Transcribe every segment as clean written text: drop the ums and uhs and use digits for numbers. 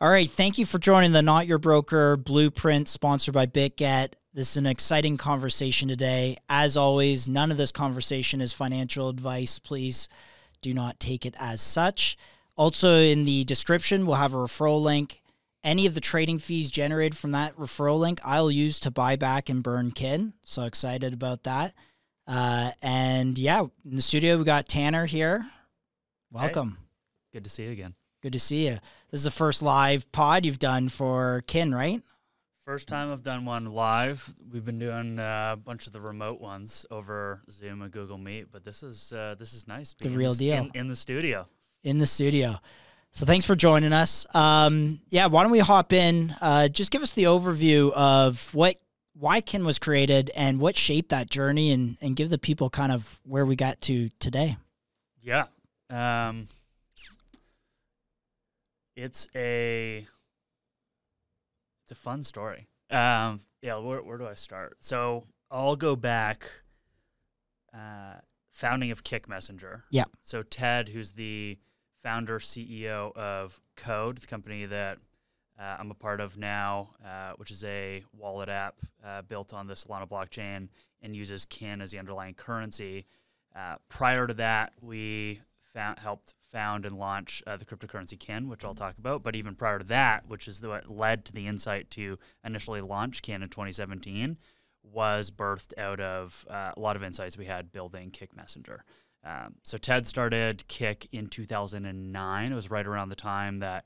All right. Thank you for joining the Not Your Broker Blueprint sponsored by Bitget. This is an exciting conversation today. As always, none of this conversation is financial advice. Please do not take it as such. Also, in the description, we'll have a referral link. Any of the trading fees generated from that referral link, I'll use to buy back and burn Kin. So excited about that. And yeah, in the studio, we got Tanner here. Welcome. Hey. Good to see you again. Good to see you. This is the first live pod you've done for Kin, right? First time I've done one live. We've been doing a bunch of the remote ones over Zoom and Google Meet, but this is nice. The real deal. In the studio. In the studio. So thanks for joining us. Yeah, why don't we hop in? Just give us the overview of why Kin was created and what shaped that journey, and give the people kind of where we got to today. Yeah. It's a fun story. Yeah, where do I start? So I'll go back. Founding of Kik Messenger. Yeah. So Ted, who's the founder, CEO of Code, the company that I'm a part of now, which is a wallet app built on the Solana blockchain and uses Kin as the underlying currency. Prior to that, we helped found and launch the cryptocurrency Kin, which I'll talk about. But even prior to that, which is what led to the insight to initially launch Kin in 2017, was birthed out of a lot of insights we had building Kik Messenger. So Ted started Kik in 2009. It was right around the time that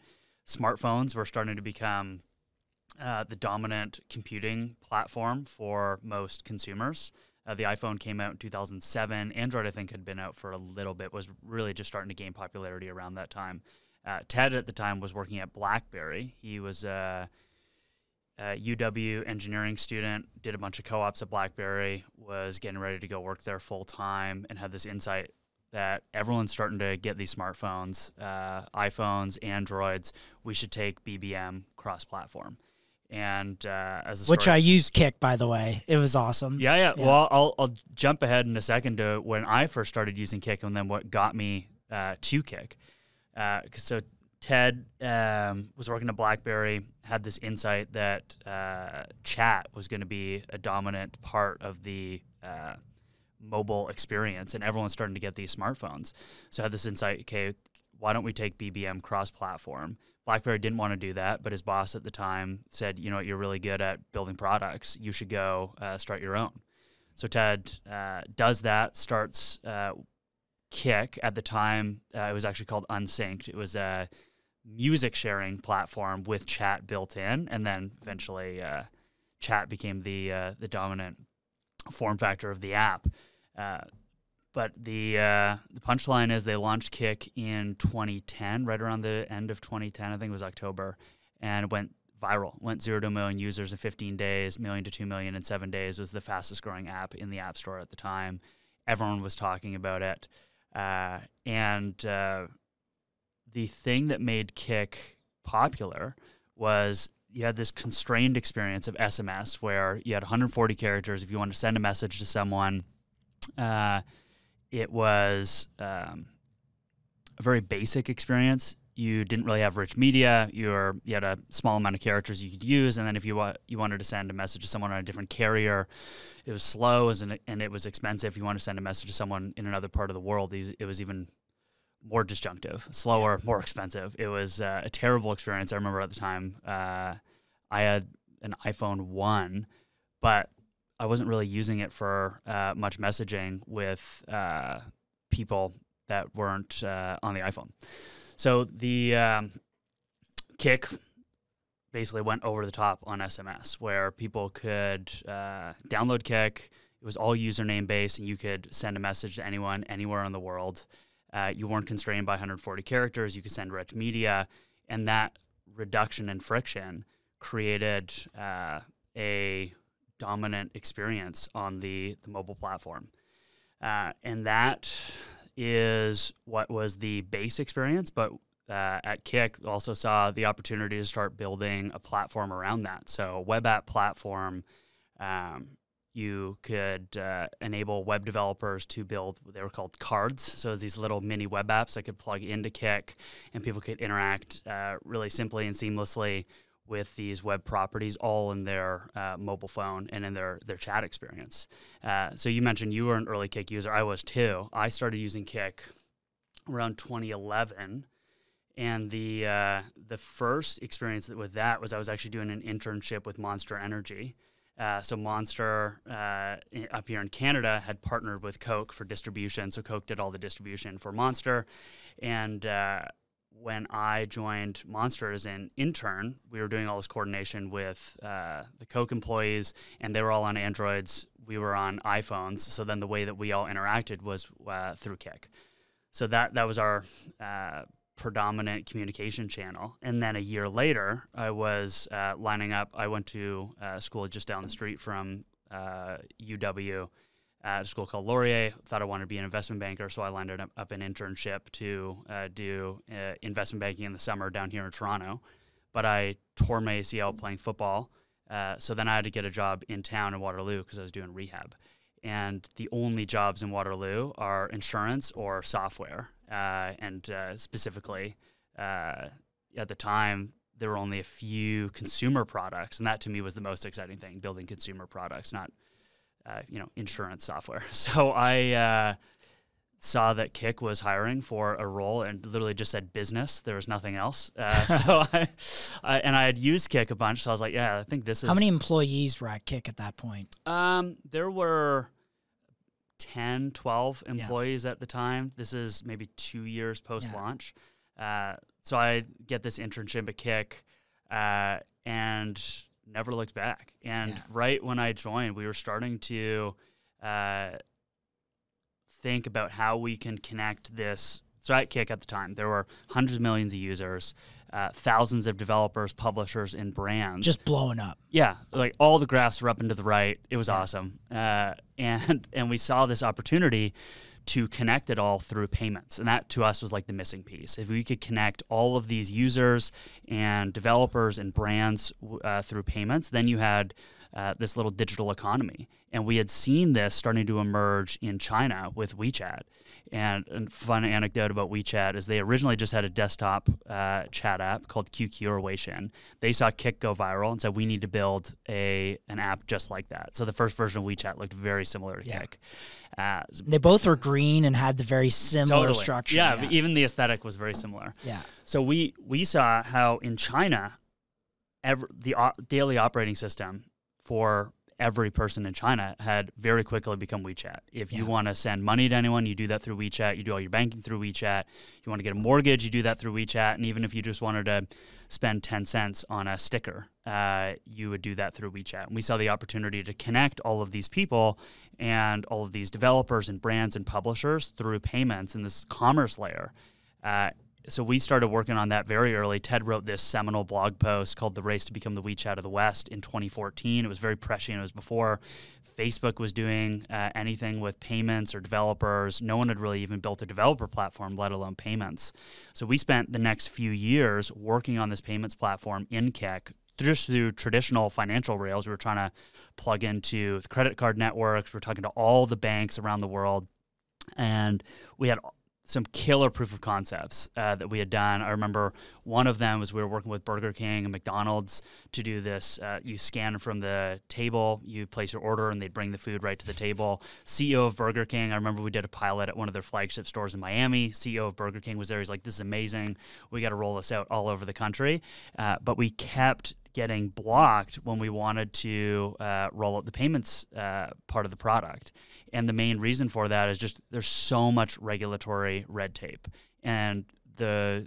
smartphones were starting to become the dominant computing platform for most consumers. The iPhone came out in 2007. Android, I think, had been out for a little bit, was really just starting to gain popularity around that time. Ted, at the time, was working at BlackBerry. He was a UW engineering student, did a bunch of co-ops at BlackBerry, was getting ready to go work there full-time, and had this insight that everyone's starting to get these smartphones, iPhones, Androids. We should take BBM cross-platform. And as a which I used Kik, by the way. It was awesome. Yeah. Well, I'll jump ahead in a second to when I first started using Kik and then what got me to Kik. So Ted was working at BlackBerry, had this insight that chat was going to be a dominant part of the mobile experience, and everyone's starting to get these smartphones. So I had this insight, okay, why don't we take BBM cross-platform? BlackBerry didn't want to do that, but his boss at the time said, you know what, you're really good at building products. You should go start your own. So Ted does that, starts Kik. At the time, it was actually called Unsynced. It was a music sharing platform with chat built in, and then eventually chat became the dominant form factor of the app. But the punchline is they launched Kik in 2010, right around the end of 2010, I think it was October, and went viral. Went 0 to 1 million users in 15 days, 1 million to 2 million in 7 days. It was the fastest growing app in the App Store at the time. Everyone was talking about it. The thing that made Kik popular was you had this constrained experience of SMS where you had 140 characters. If you wanted to send a message to someone, it was a very basic experience. You didn't really have rich media. You had a small amount of characters you could use, and then if you wanted to send a message to someone on a different carrier, it was slow and it was expensive. If you wanted to send a message to someone in another part of the world, it was even more disjunctive, slower, more expensive. It was a terrible experience. I remember at the time I had an iPhone 1, but I wasn't really using it for much messaging with people that weren't on the iPhone. So the Kik basically went over the top on SMS, where people could download Kik. It was all username-based, and you could send a message to anyone, anywhere in the world. You weren't constrained by 140 characters. You could send rich media, and that reduction in friction created a dominant experience on the mobile platform. And that is what was the base experience, but at Kik also saw the opportunity to start building a platform around that. So a web app platform You could enable web developers to build what they were called cards. So these little mini web apps that could plug into Kik, and people could interact really simply and seamlessly with these web properties, all in their mobile phone and in their chat experience. So you mentioned you were an early Kik user. I was too. I started using Kik around 2011. And the first experience with that was I was actually doing an internship with Monster Energy. So Monster up here in Canada had partnered with Coke for distribution. So Coke did all the distribution for Monster. And when I joined Monster as an intern, we were doing all this coordination with the Coke employees, and they were all on Androids. We were on iPhones. So then the way that we all interacted was through Kik. So that was our predominant communication channel. And then a year later, I was lining up. I went to school just down the street from UW, at a school called Laurier. Thought I wanted to be an investment banker, so I lined up an internship to do investment banking in the summer down here in Toronto. But I tore my ACL playing football, so then I had to get a job in town in Waterloo because I was doing rehab. And the only jobs in Waterloo are insurance or software. Specifically, at the time, there were only a few consumer products, and that to me was the most exciting thing, building consumer products, not insurance software. So I saw that Kik was hiring for a role and literally just said business. There was nothing else. So I had used Kik a bunch, so I was like, yeah, I think this is... How many employees were at Kik at that point? There were 10, 12 employees at the time. This is maybe 2 years post-launch. Yeah. So I get this internship at Kik and never looked back. And right when I joined, we were starting to think about how we can connect this. So at Kik at the time, there were hundreds of millions of users, thousands of developers, publishers, and brands. Just blowing up. Yeah, like all the graphs were up and to the right. It was awesome. And we saw this opportunity to connect it all through payments. And that to us was like the missing piece. If we could connect all of these users and developers and brands through payments, then you had this little digital economy. And we had seen this starting to emerge in China with WeChat. And a fun anecdote about WeChat is they originally just had a desktop chat app called QQ or Weixin. They saw Kik go viral and said, we need to build an app just like that. So the first version of WeChat looked very similar to Kik. They both were green and had the very similar structure. Yeah, but even the aesthetic was very similar. Yeah. So we saw how in China, the daily operating system for every person in China had very quickly become WeChat. If you want to send money to anyone, you do that through WeChat. You do all your banking through WeChat. You want to get a mortgage, you do that through WeChat. And even if you just wanted to spend 10 cents on a sticker, you would do that through WeChat. And we saw the opportunity to connect all of these people and all of these developers and brands and publishers through payments in this commerce layer. So we started working on that very early. Ted wrote this seminal blog post called The Race to Become the WeChat of the West in 2014. It was very prescient. It was before Facebook was doing anything with payments or developers. No one had really even built a developer platform, let alone payments. So we spent the next few years working on this payments platform in Kik, just through traditional financial rails. We were trying to plug into the credit card networks. We're talking to all the banks around the world. And we had some killer proof of concepts that we had done. I remember one of them was we were working with Burger King and McDonald's to do this. You scan from the table, you place your order, and they'd bring the food right to the table. CEO of Burger King, I remember we did a pilot at one of their flagship stores in Miami. CEO of Burger King was there. He's like, this is amazing. We got to roll this out all over the country. But we kept getting blocked when we wanted to roll out the payments part of the product. And the main reason for that is just there's so much regulatory red tape. And the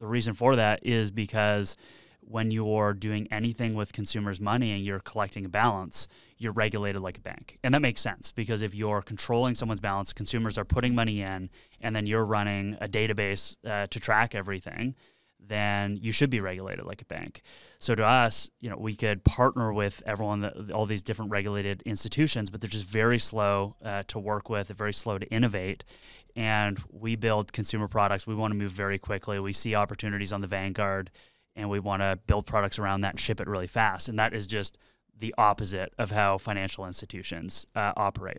reason for that is because when you're doing anything with consumers' money and you're collecting a balance, you're regulated like a bank. And that makes sense because if you're controlling someone's balance, consumers are putting money in, and then you're running a database to track everything, then you should be regulated like a bank. So to us, we could partner with everyone, all these different regulated institutions, but they're just very slow to work with, very slow to innovate. And we build consumer products. We want to move very quickly. We see opportunities on the vanguard, and we want to build products around that and ship it really fast. And that is just the opposite of how financial institutions operate.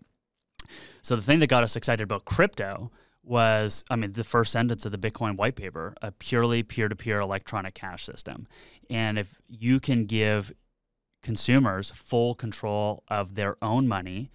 So the thing that got us excited about crypto was, I mean, the first sentence of the Bitcoin white paper, a purely peer-to-peer electronic cash system. And if you can give consumers full control of their own money,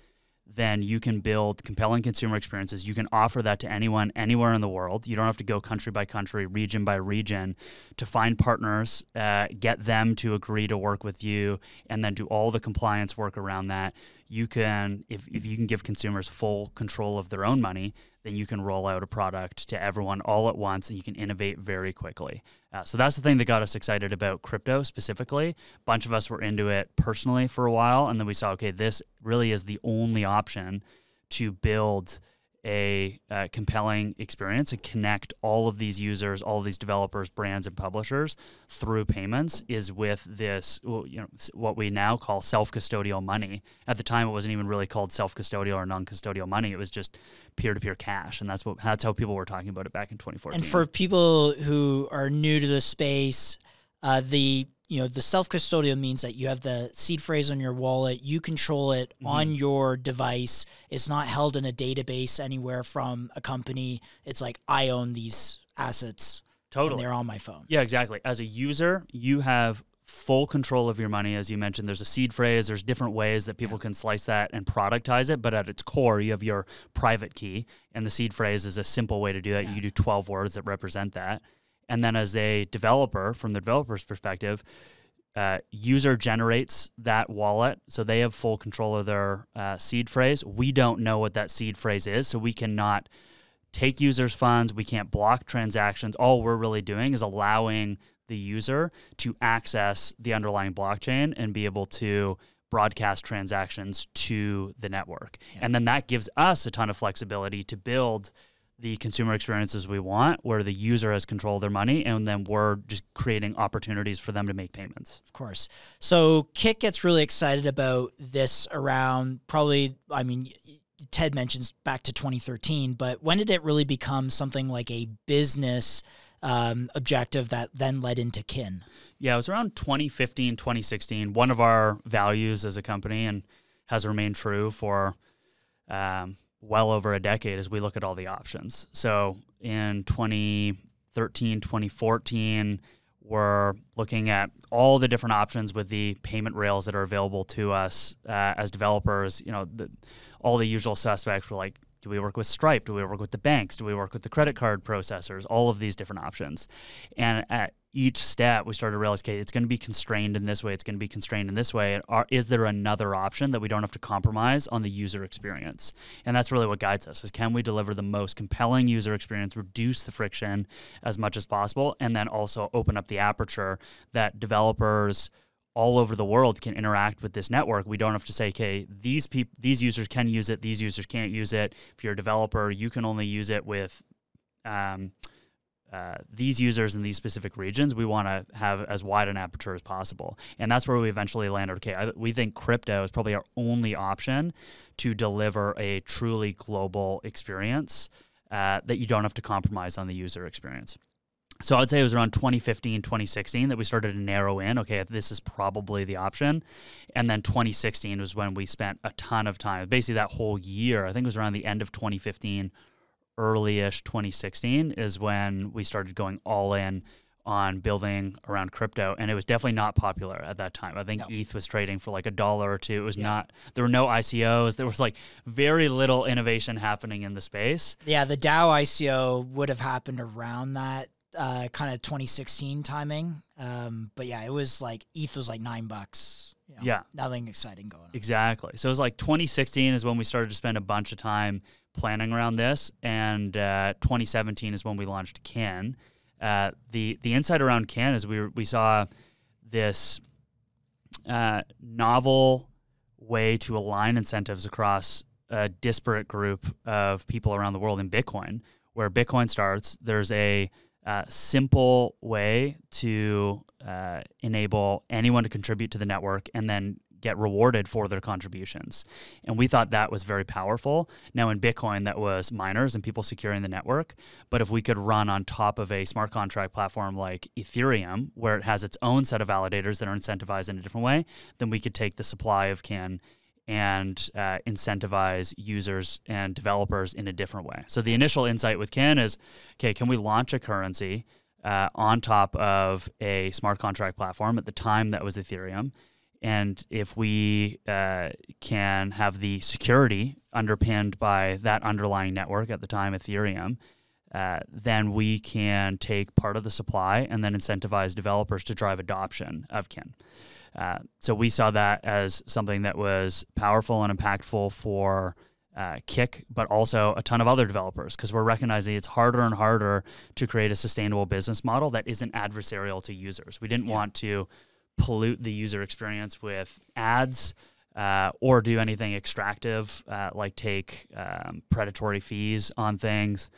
then you can build compelling consumer experiences. You can offer that to anyone, anywhere in the world. You don't have to go country by country, region by region to find partners, get them to agree to work with you, and then do all the compliance work around that. You can, if you can give consumers full control of their own money, then you can roll out a product to everyone all at once, and you can innovate very quickly. So that's the thing that got us excited about crypto specifically. A bunch of us were into it personally for a while, and then we saw, okay, this really is the only option to build a compelling experience and connect all of these users, all of these developers, brands, and publishers through payments is with this, you know, what we now call self-custodial money. At the time, it wasn't even really called self-custodial or non-custodial money. It was just peer-to-peer cash, and that's how people were talking about it back in 2014. And for people who are new to the space, the self-custodial means that you have the seed phrase on your wallet. You control it on your device. It's not held in a database anywhere from a company. It's like, I own these assets. Totally. And they're on my phone. Yeah, exactly. As a user, you have full control of your money. As you mentioned, there's a seed phrase. There's different ways that people can slice that and productize it. But at its core, you have your private key. And the seed phrase is a simple way to do that. Yeah. You do 12 words that represent that. And then as a developer, from the developer's perspective, user generates that wallet. So they have full control of their seed phrase. We don't know what that seed phrase is, so we cannot take users' funds. We can't block transactions. All we're really doing is allowing the user to access the underlying blockchain and be able to broadcast transactions to the network. Yeah. And then that gives us a ton of flexibility to build the consumer experiences we want, where the user has control of their money, and then we're just creating opportunities for them to make payments. Of course. So Kik gets really excited about this around probably, I mean, Ted mentions back to 2013, but when did it really become something like a business objective that then led into Kin? Yeah, it was around 2015, 2016. One of our values as a company, and has remained true for well over a decade, as we look at all the options. So in 2013, 2014, we're looking at all the different options with the payment rails that are available to us as developers. You know, all the usual suspects were like, do we work with Stripe? Do we work with the banks? Do we work with the credit card processors? All of these different options. And at each step, we started to realize, okay, it's going to be constrained in this way. It's going to be constrained in this way. Is there another option that we don't have to compromise on the user experience? And that's really what guides us, is can we deliver the most compelling user experience, reduce the friction as much as possible, and then also open up the aperture that developers all over the world can interact with this network. We don't have to say, okay, these users can use it, these users can't use it. If you're a developer, you can only use it with these users in these specific regions. We want to have as wide an aperture as possible. And that's where we eventually landed, okay, we think crypto is probably our only option to deliver a truly global experience that you don't have to compromise on the user experience. So I would say it was around 2015, 2016 that we started to narrow in, okay, this is probably the option. And then 2016 was when we spent a ton of time, basically that whole year. I think it was around the end of 2015, early-ish 2016 is when we started going all in on building around crypto. And it was definitely not popular at that time. I think ETH was trading for like $1 or $2. It was not, there were no ICOs. There was like very little innovation happening in the space. Yeah, the DAO ICO would have happened around that kind of 2016 timing, but yeah, it was like ETH was like $9, you know, nothing exciting going on. Exactly. So it was like 2016 is when we started to spend a bunch of time planning around this, and 2017 is when we launched Kin. The insight around Kin is we saw this novel way to align incentives across a disparate group of people around the world in Bitcoin. Where Bitcoin starts, there's a simple way to enable anyone to contribute to the network and then get rewarded for their contributions. And we thought that was very powerful. Now in Bitcoin, that was miners and people securing the network. But if we could run on top of a smart contract platform like Ethereum, where it has its own set of validators that are incentivized in a different way, then we could take the supply of Kin and incentivize users and developers in a different way. So the initial insight with Kin is, okay, can we launch a currency on top of a smart contract platform? At the time, that was Ethereum. And if we can have the security underpinned by that underlying network, at the time Ethereum, then we can take part of the supply and then incentivize developers to drive adoption of Kin. So we saw that as something that was powerful and impactful for Kik, but also a ton of other developers, because we're recognizing it's harder and harder to create a sustainable business model that isn't adversarial to users. We didn't want to pollute the user experience with ads or do anything extractive, like take predatory fees on things.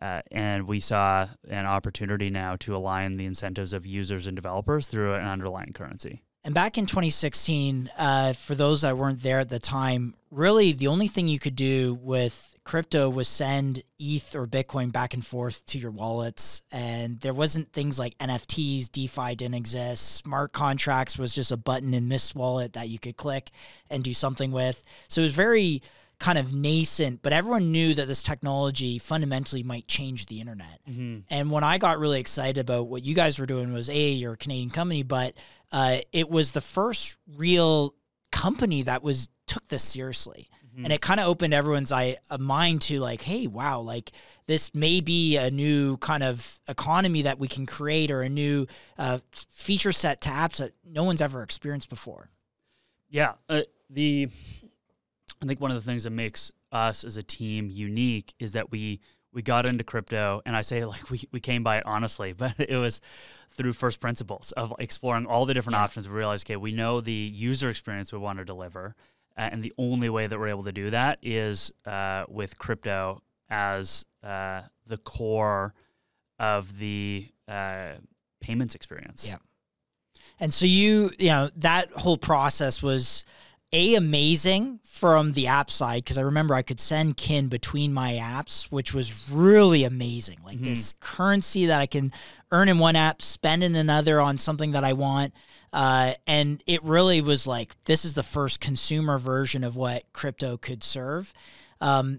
And we saw an opportunity now to align the incentives of users and developers through an underlying currency. And back in 2016, for those that weren't there at the time, really the only thing you could do with crypto was send ETH or Bitcoin back and forth to your wallets. And there wasn't things like NFTs, DeFi didn't exist. Smart contracts was just a button in Mist's wallet that you could click and do something with. So it was very kind of nascent, but everyone knew that this technology fundamentally might change the internet. And when I got really excited about what you guys were doing was, A, you're a Canadian company, but it was the first real company that took this seriously. And it kind of opened everyone's mind to like, hey, wow, like this may be a new kind of economy that we can create, or a new feature set to apps that no one's ever experienced before. Yeah. I think one of the things that makes us as a team unique is that we got into crypto, and I say like we came by it honestly, but it was through first principles of exploring all the different options. We realized, okay, we know the user experience we want to deliver, and the only way that we're able to do that is with crypto as the core of the payments experience. Yeah. And so you know, that whole process was amazing from the app side, because I remember I could send Kin between my apps, which was really amazing. Like this currency that I can earn in one app, spend in another on something that I want. And it really was like, this is the first consumer version of what crypto could serve.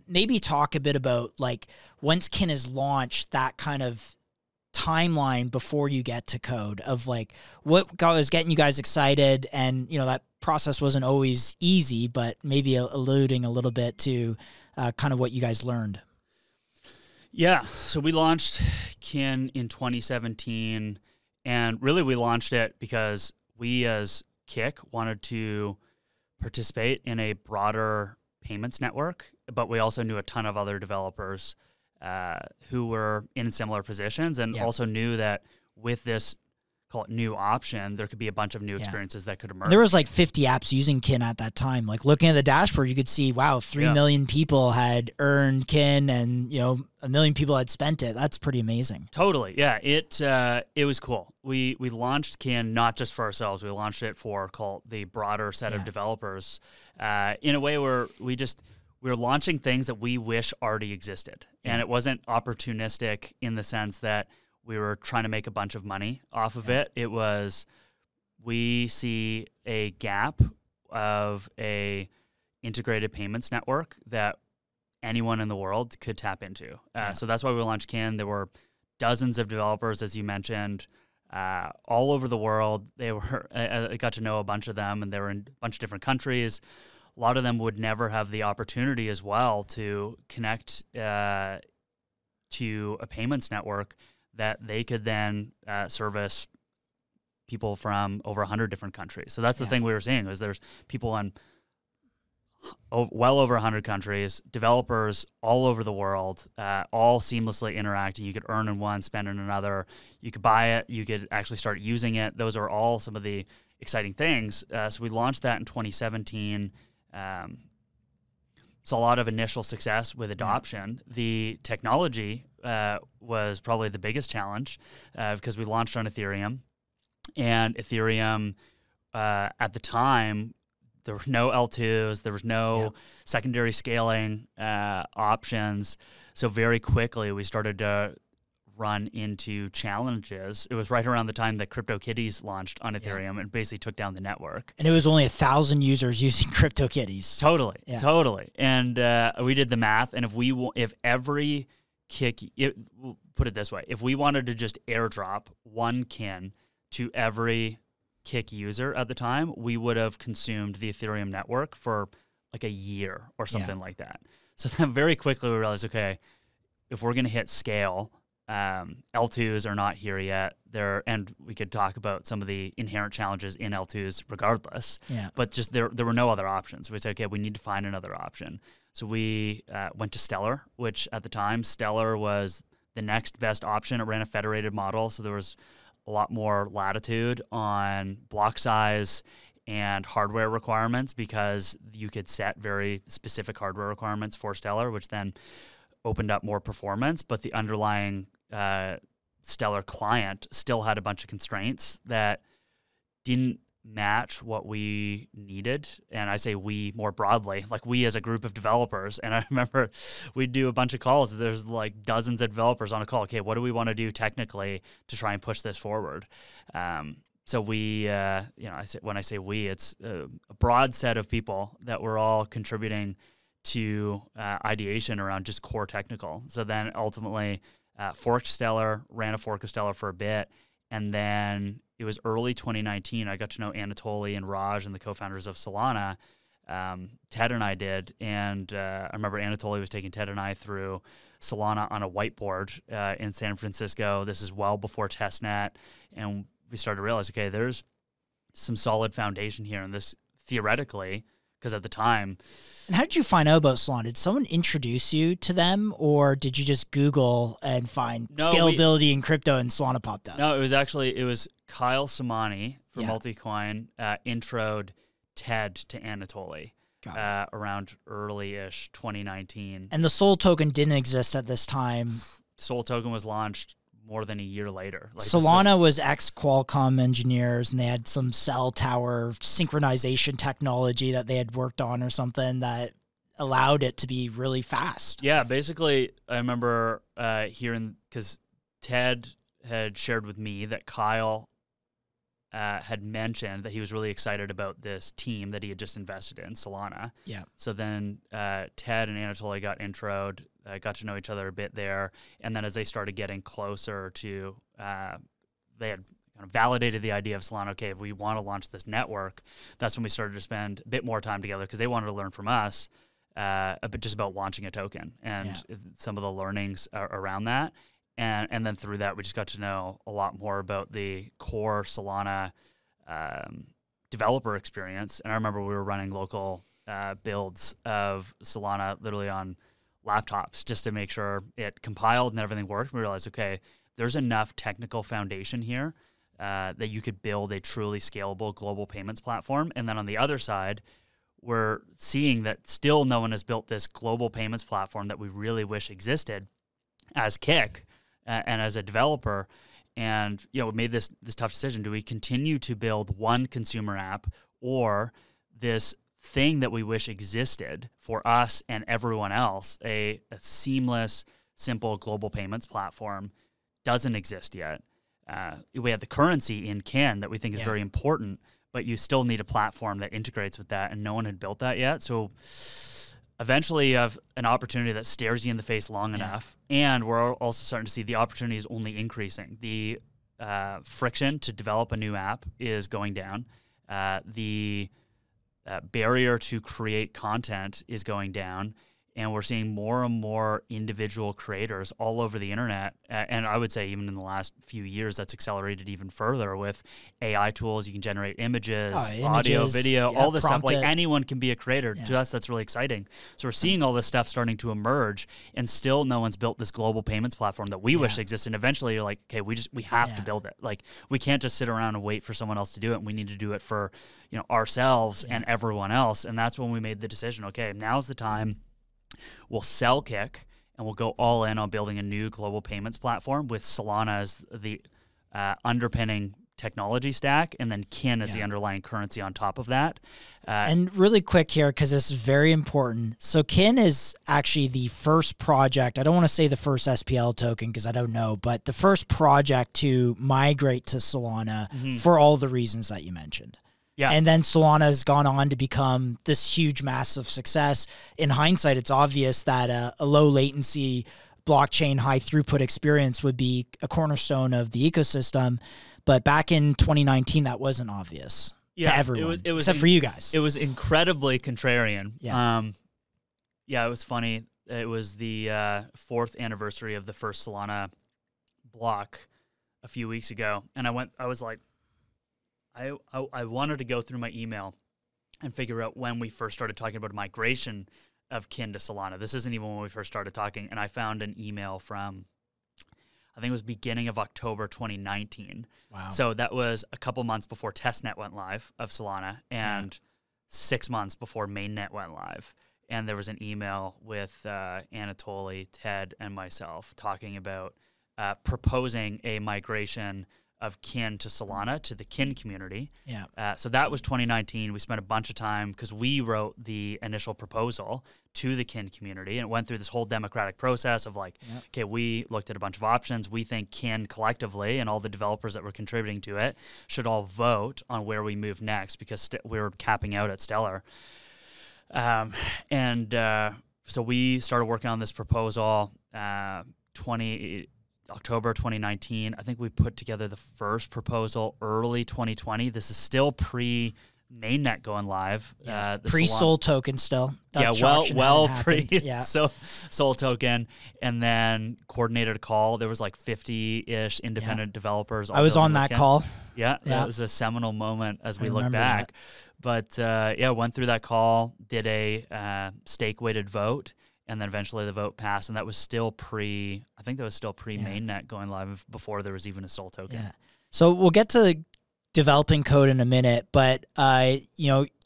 Maybe talk a bit about like once Kin is launched, that kind of timeline before you get to Code of like what was getting you guys excited. And, you know, that process wasn't always easy, but maybe alluding a little bit to kind of what you guys learned. Yeah. So we launched Kin in 2017, and really we launched it because we as Kik wanted to participate in a broader payments network, but we also knew a ton of other developers who were in similar positions, and also knew that with this call it new option, there could be a bunch of new experiences that could emerge. There was like 50 apps using Kin at that time. Like looking at the dashboard, you could see, wow, 3 million people had earned Kin, and you know, 1 million people had spent it. That's pretty amazing. Totally. Yeah. It was cool. We launched Kin not just for ourselves. We launched it for call it the broader set of developers, in a way where we were launching things that we wish already existed. And it wasn't opportunistic in the sense that we were trying to make a bunch of money off of it. It was, we see a gap of a integrated payments network that anyone in the world could tap into. So that's why we launched Kin. There were dozens of developers, as you mentioned, all over the world. I got to know a bunch of them, and they were in a bunch of different countries. A lot of them would never have the opportunity as well to connect to a payments network that they could then service people from over 100 different countries. So that's the thing we were seeing, is there's people in well over 100 countries, developers all over the world, all seamlessly interacting. You could earn in one, spend in another. You could buy it. You could actually start using it. Those are all some of the exciting things. So we launched that in 2017. Saw a lot of initial success with adoption. The technology was probably the biggest challenge because we launched on Ethereum. And Ethereum, at the time, There were no L2s. There was no secondary scaling options. So very quickly, we started to run into challenges. It was right around the time that CryptoKitties launched on Ethereum and basically took down the network. And it was only 1,000 users using CryptoKitties. Totally, totally. And we did the math. And if every Kik, we'll put it this way, if we wanted to just airdrop one kin to every Kik user at the time, we would have consumed the Ethereum network for like a year or something like that. So then very quickly we realized, okay, if we're going to hit scale, L2s are not here yet. And we could talk about some of the inherent challenges in L2s regardless. But just there were no other options. We said, okay, we need to find another option. So we went to Stellar, which at the time, Stellar was the next best option. It ran a federated model, so there was a lot more latitude on block size and hardware requirements because you could set very specific hardware requirements for Stellar, which then opened up more performance. But the underlying Stellar client still had a bunch of constraints that didn't match what we needed. And I say we more broadly, like we as a group of developers. And I remember we'd do a bunch of calls. There's like dozens of developers on a call. Okay, what do we want to do technically to try and push this forward? So we, you know, when I say we, it's a broad set of people that were all contributing to ideation around just core technical. So then ultimately forked Stellar, ran a fork of Stellar for a bit, and then it was early 2019. I got to know Anatoly and Raj and the co-founders of Solana. Ted and I did. And I remember Anatoly was taking Ted and I through Solana on a whiteboard in San Francisco. This is well before testnet. And we started to realize, okay, there's some solid foundation here. And this theoretically, because at the time. And how did you find out about Solana? Did someone introduce you to them, or did you just Google and find scalability in crypto and Solana popped up? No, it was actually, it was Kyle Samani from Multicoin introed Ted to Anatoly around early-ish 2019. And the Sol token didn't exist at this time. Sol token was launched more than a year later. Like Solana was ex-Qualcomm engineers, and they had some cell tower synchronization technology that they had worked on or something that allowed it to be really fast. Yeah, basically, I remember hearing, because Ted had shared with me that Kyle had mentioned that he was really excited about this team that he had just invested in, Solana. Yeah. So then Ted and Anatoly got introed, got to know each other a bit there. And then as they started getting closer to, they had kind of validated the idea of Solana, okay, if we want to launch this network, that's when we started to spend a bit more time together because they wanted to learn from us just about launching a token and some of the learnings around that. And then through that, we just got to know a lot more about the core Solana developer experience. And I remember we were running local builds of Solana literally on laptops just to make sure it compiled and everything worked. We realized, okay, there's enough technical foundation here that you could build a truly scalable global payments platform. And then on the other side, we're seeing that still no one has built this global payments platform that we really wish existed as Kik. And as a developer, and you know, we made this tough decision: do we continue to build one consumer app, or this thing that we wish existed for us and everyone else? A seamless, simple global payments platform doesn't exist yet. We have the currency in Kin that we think is very important, but you still need a platform that integrates with that, and no one had built that yet. So eventually you have an opportunity that stares you in the face long enough, and we're also starting to see the opportunity is only increasing. The friction to develop a new app is going down. The barrier to create content is going down, and we're seeing more and more individual creators all over the internet. And I would say even in the last few years, that's accelerated even further with AI tools. You can generate images, audio, video, all this stuff. Like anyone can be a creator. To us, that's really exciting. So we're seeing all this stuff starting to emerge, and still no one's built this global payments platform that we wish existed. And eventually you're like, okay, we have to build it. Like we can't just sit around and wait for someone else to do it. And we need to do it for, you know, ourselves and everyone else. And that's when we made the decision, okay, now's the time. We'll sell Kik, and we'll go all in on building a new global payments platform with Solana as the underpinning technology stack, and then Kin is the underlying currency on top of that. And really quick here, because this is very important. So Kin is actually the first project, I don't want to say the first SPL token because I don't know, but the first project to migrate to Solana for all the reasons that you mentioned. Yeah. And then Solana has gone on to become this huge, massive success. In hindsight, it's obvious that a low latency blockchain high throughput experience would be a cornerstone of the ecosystem. But back in 2019, that wasn't obvious to everyone, it was except for you guys. It was incredibly contrarian. Yeah, it was funny. It was the 4th anniversary of the first Solana block a few weeks ago. And I was like, I wanted to go through my email and figure out when we first started talking about migration of Kin to Solana. This isn't even when we first started talking. And I found an email from, I think it was beginning of October 2019. Wow. So that was a couple months before testnet went live of Solana and 6 months before mainnet went live. And there was an email with Anatoly, Ted, and myself talking about proposing a migration of Kin to Solana to the Kin community. Yeah. So that was 2019. We spent a bunch of time because we wrote the initial proposal to the Kin community, and it went through this whole democratic process of like, okay, we looked at a bunch of options. We think Kin collectively and all the developers that were contributing to it should all vote on where we move next because we were capping out at Stellar. So we started working on this proposal October 2019, I think we put together the first proposal early 2020. This is still pre-mainnet going live. Yeah. Pre-Sol token still. That pre-Sol token. And then coordinated a call. There was like 50-ish independent developers. I was on that call. Yeah, that was a seminal moment as we look back. But went through that call, did a stake-weighted vote. And then eventually the vote passed, and that was still pre mainnet going live before there was even a Sol token. Yeah. So we'll get to developing code in a minute, but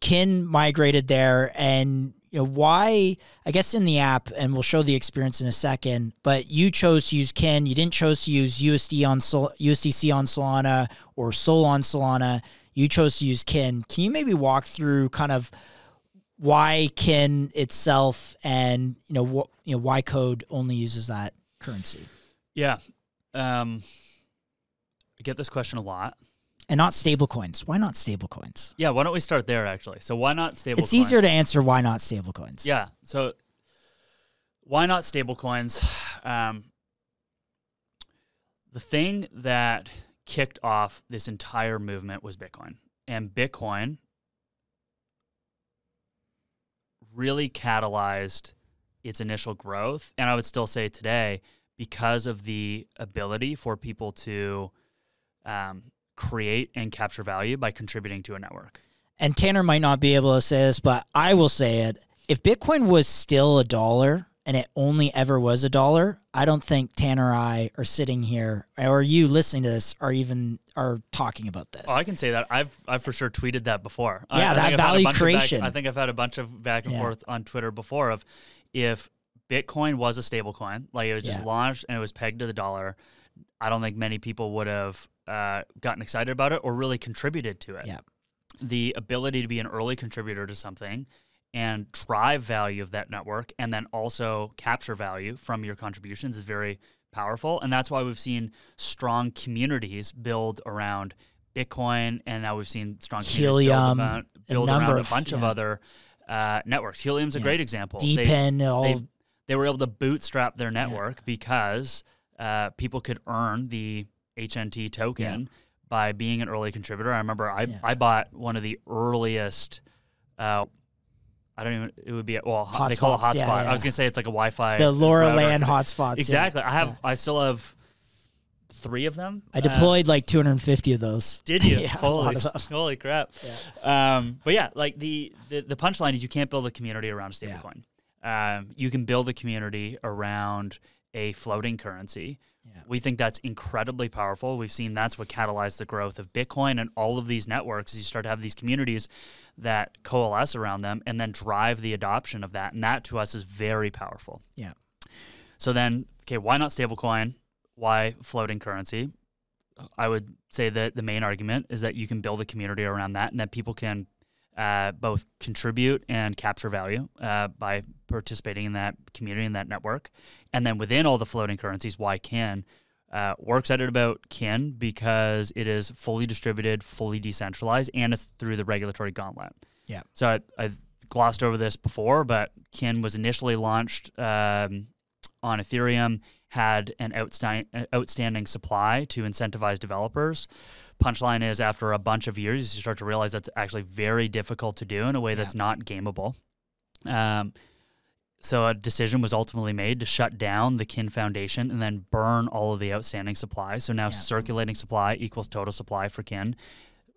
Kin migrated there, and why? I guess in the app, and we'll show the experience in a second. But you chose to use Kin. You didn't choose to use USDC on Solana or Sol on Solana. You chose to use Kin. Can you maybe walk through kind of why Kin itself, and why Code only uses that currency? Yeah, I get this question a lot. And not stablecoins. Why not stablecoins? Yeah, why don't we start there actually? So why not stablecoins? It's easier to answer why not stablecoins. Yeah. So why not stablecoins? The thing that kicked off this entire movement was Bitcoin, and Bitcoin really catalyzed its initial growth. And I would still say today, because of the ability for people to create and capture value by contributing to a network. And Tanner might not be able to say this, but I will say it. If Bitcoin was still $1 and it only ever was $1, I don't think Tanner or I are sitting here, or you listening to this, are talking about this. Oh, I can say that. I've for sure tweeted that before. Yeah, that value creation. I think I've had a bunch of back and forth on Twitter before of if Bitcoin was a stable coin, like it was just launched and it was pegged to the $1, I don't think many people would have gotten excited about it or really contributed to it. Yeah. The ability to be an early contributor to something and drive value of that network and then also capture value from your contributions is very powerful. And that's why we've seen strong communities build around Bitcoin, and now we've seen strong communities build around a bunch of other networks. Helium's a great example. Deepin. They were able to bootstrap their network because people could earn the HNT token by being an early contributor. I remember I bought one of the earliest they call it a hotspot. Yeah, yeah. I was going to say it's like a Wi-Fi. The LoRa LAN hotspots. Exactly. Yeah. I still have 3 of them. I deployed like 250 of those. Did you? Yeah, holy crap. Yeah. But yeah, like the punchline is you can't build a community around a stablecoin. Yeah. You can build a community around a floating currency. Yeah. We think that's incredibly powerful. We've seen that's what catalyzed the growth of Bitcoin and all of these networks. You start to have these communities that coalesce around them and then drive the adoption of that. And that to us is very powerful. Yeah. So then, okay, why not stablecoin? Why floating currency? I would say that the main argument is that you can build a community around that, and that people can both contribute and capture value by participating in that community and that network. And then within all the floating currencies, why Kin? We're excited about Kin because it is fully distributed, fully decentralized, and it's through the regulatory gauntlet. Yeah. So I've glossed over this before, but Kin was initially launched on Ethereum, had an outstanding supply to incentivize developers. Punchline is, after a bunch of years, you start to realize that's actually very difficult to do in a way that's not gameable. So a decision was ultimately made to shut down the Kin Foundation and then burn all of the outstanding supply. So now circulating supply equals total supply for Kin.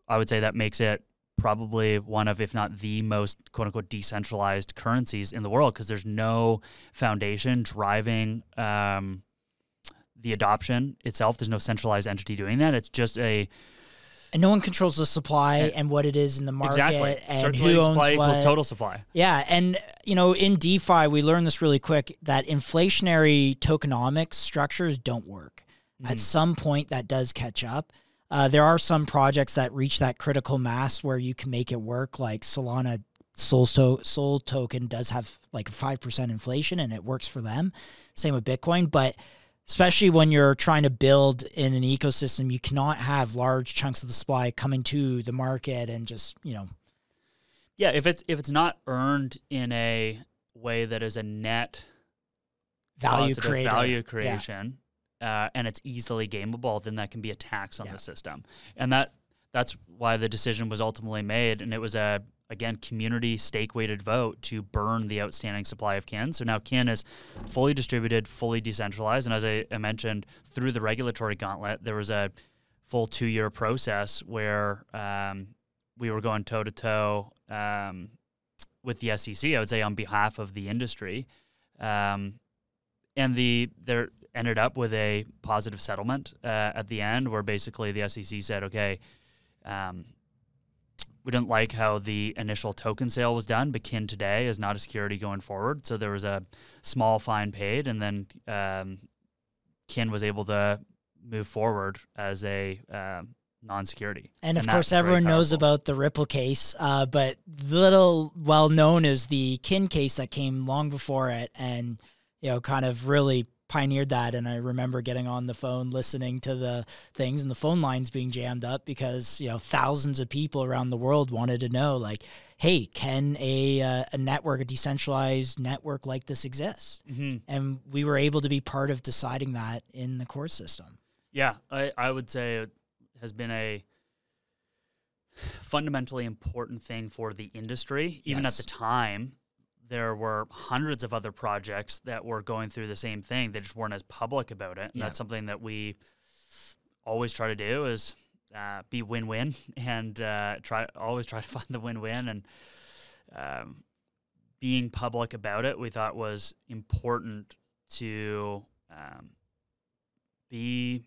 I would say that makes it probably one of, if not the most, quote-unquote, decentralized currencies in the world, because there's no foundation driving the adoption itself. There's no centralized entity doing that. It's just a... And no one controls the supply and what it is in the market. Exactly. And circulating who owns supply what. Equals total supply. Yeah. And, you know, in DeFi, we learned this really quick, that inflationary tokenomics structures don't work. At some point, that does catch up. There are some projects that reach that critical mass where you can make it work, like Solana Sol token does have like a 5% inflation and it works for them. Same with Bitcoin. But especially when you're trying to build in an ecosystem, you cannot have large chunks of the supply coming to the market and just, you know. Yeah, if it's not earned in a way that is a net value creation, and it's easily gameable, then that can be a tax on the system. And that's why the decision was ultimately made. And it was a, again, community stake-weighted vote to burn the outstanding supply of Kin. So now Kin is fully distributed, fully decentralized. And as I mentioned, through the regulatory gauntlet, there was a full 2-year process where we were going toe-to-toe with the SEC, I would say, on behalf of the industry. And there ended up with a positive settlement at the end, where basically the SEC said, okay, we didn't like how the initial token sale was done, but Kin today is not a security going forward. So there was a small fine paid, and then Kin was able to move forward as a non-security. And of course, everyone knows about the Ripple case, but little well known is the Kin case that came long before it, and you know, kind of really pioneered that. And I remember getting on the phone, listening to the things, and the phone lines being jammed up because, you know, thousands of people around the world wanted to know, like, hey, can a network, a decentralized network like this exist? And we were able to be part of deciding that in the core system. Yeah, I would say it has been a fundamentally important thing for the industry. Even at the time, there were hundreds of other projects that were going through the same thing. They just weren't as public about it. And that's something that we always try to do, is be win-win and always try to find the win-win. And being public about it, we thought was important to be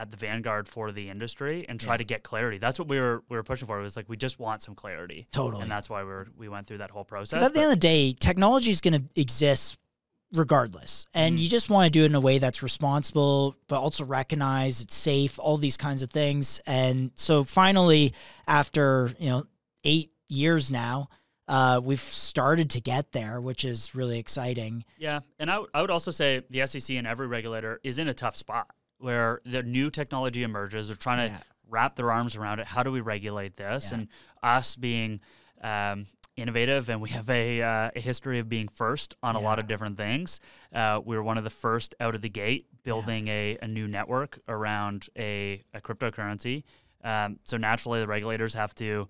at the vanguard for the industry and try to get clarity. That's what we were pushing for. It was like, we just want some clarity. Totally. And that's why we went through that whole process. Because at the end of the day, technology is going to exist regardless. And you just want to do it in a way that's responsible, but also recognize it's safe, all these kinds of things. And so finally, after, you know, 8 years now, we've started to get there, which is really exciting. Yeah. And I would also say the SEC and every regulator is in a tough spot, where the new technology emerges. They're trying to wrap their arms around it. How do we regulate this? And us being innovative, and we have a history of being first on a lot of different things. We were one of the first out of the gate building a new network around a cryptocurrency. So naturally, the regulators have to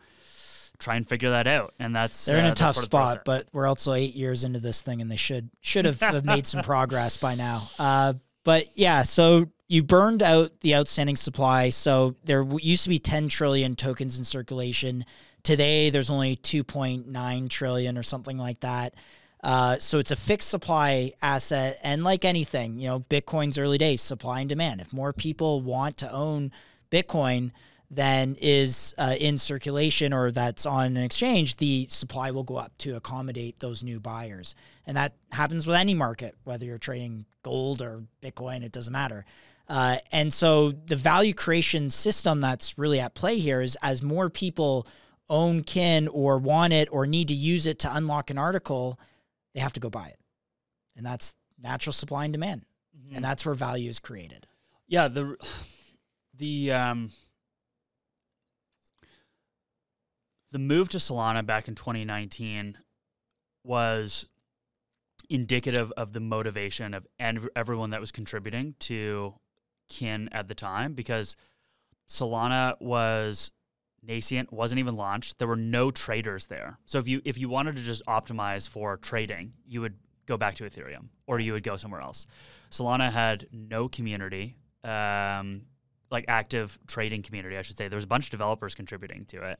try and figure that out, and they're in a tough spot. But we're also 8 years into this thing, and they should have made some progress by now. But yeah, so you burned out the outstanding supply. So there used to be 10 trillion tokens in circulation. Today, there's only 2.9 trillion or something like that. So it's a fixed supply asset. And like anything, you know, Bitcoin's early days, supply and demand. If more people want to own Bitcoin than is in circulation or that's on an exchange, the supply will go up to accommodate those new buyers. And that happens with any market, whether you're trading gold or Bitcoin, it doesn't matter. And so the value creation system that's really at play here is as more people own Kin or want it or need to use it to unlock an article, they have to go buy it. And that's natural supply and demand. Mm-hmm. And that's where value is created. Yeah. The move to Solana back in 2019 was indicative of the motivation of everyone that was contributing to Kin at the time, because Solana was nascent, wasn't even launched. There were no traders there. So if you wanted to just optimize for trading, you would go back to Ethereum or you would go somewhere else. Solana had no community, like active trading community, I should say. There was a bunch of developers contributing to it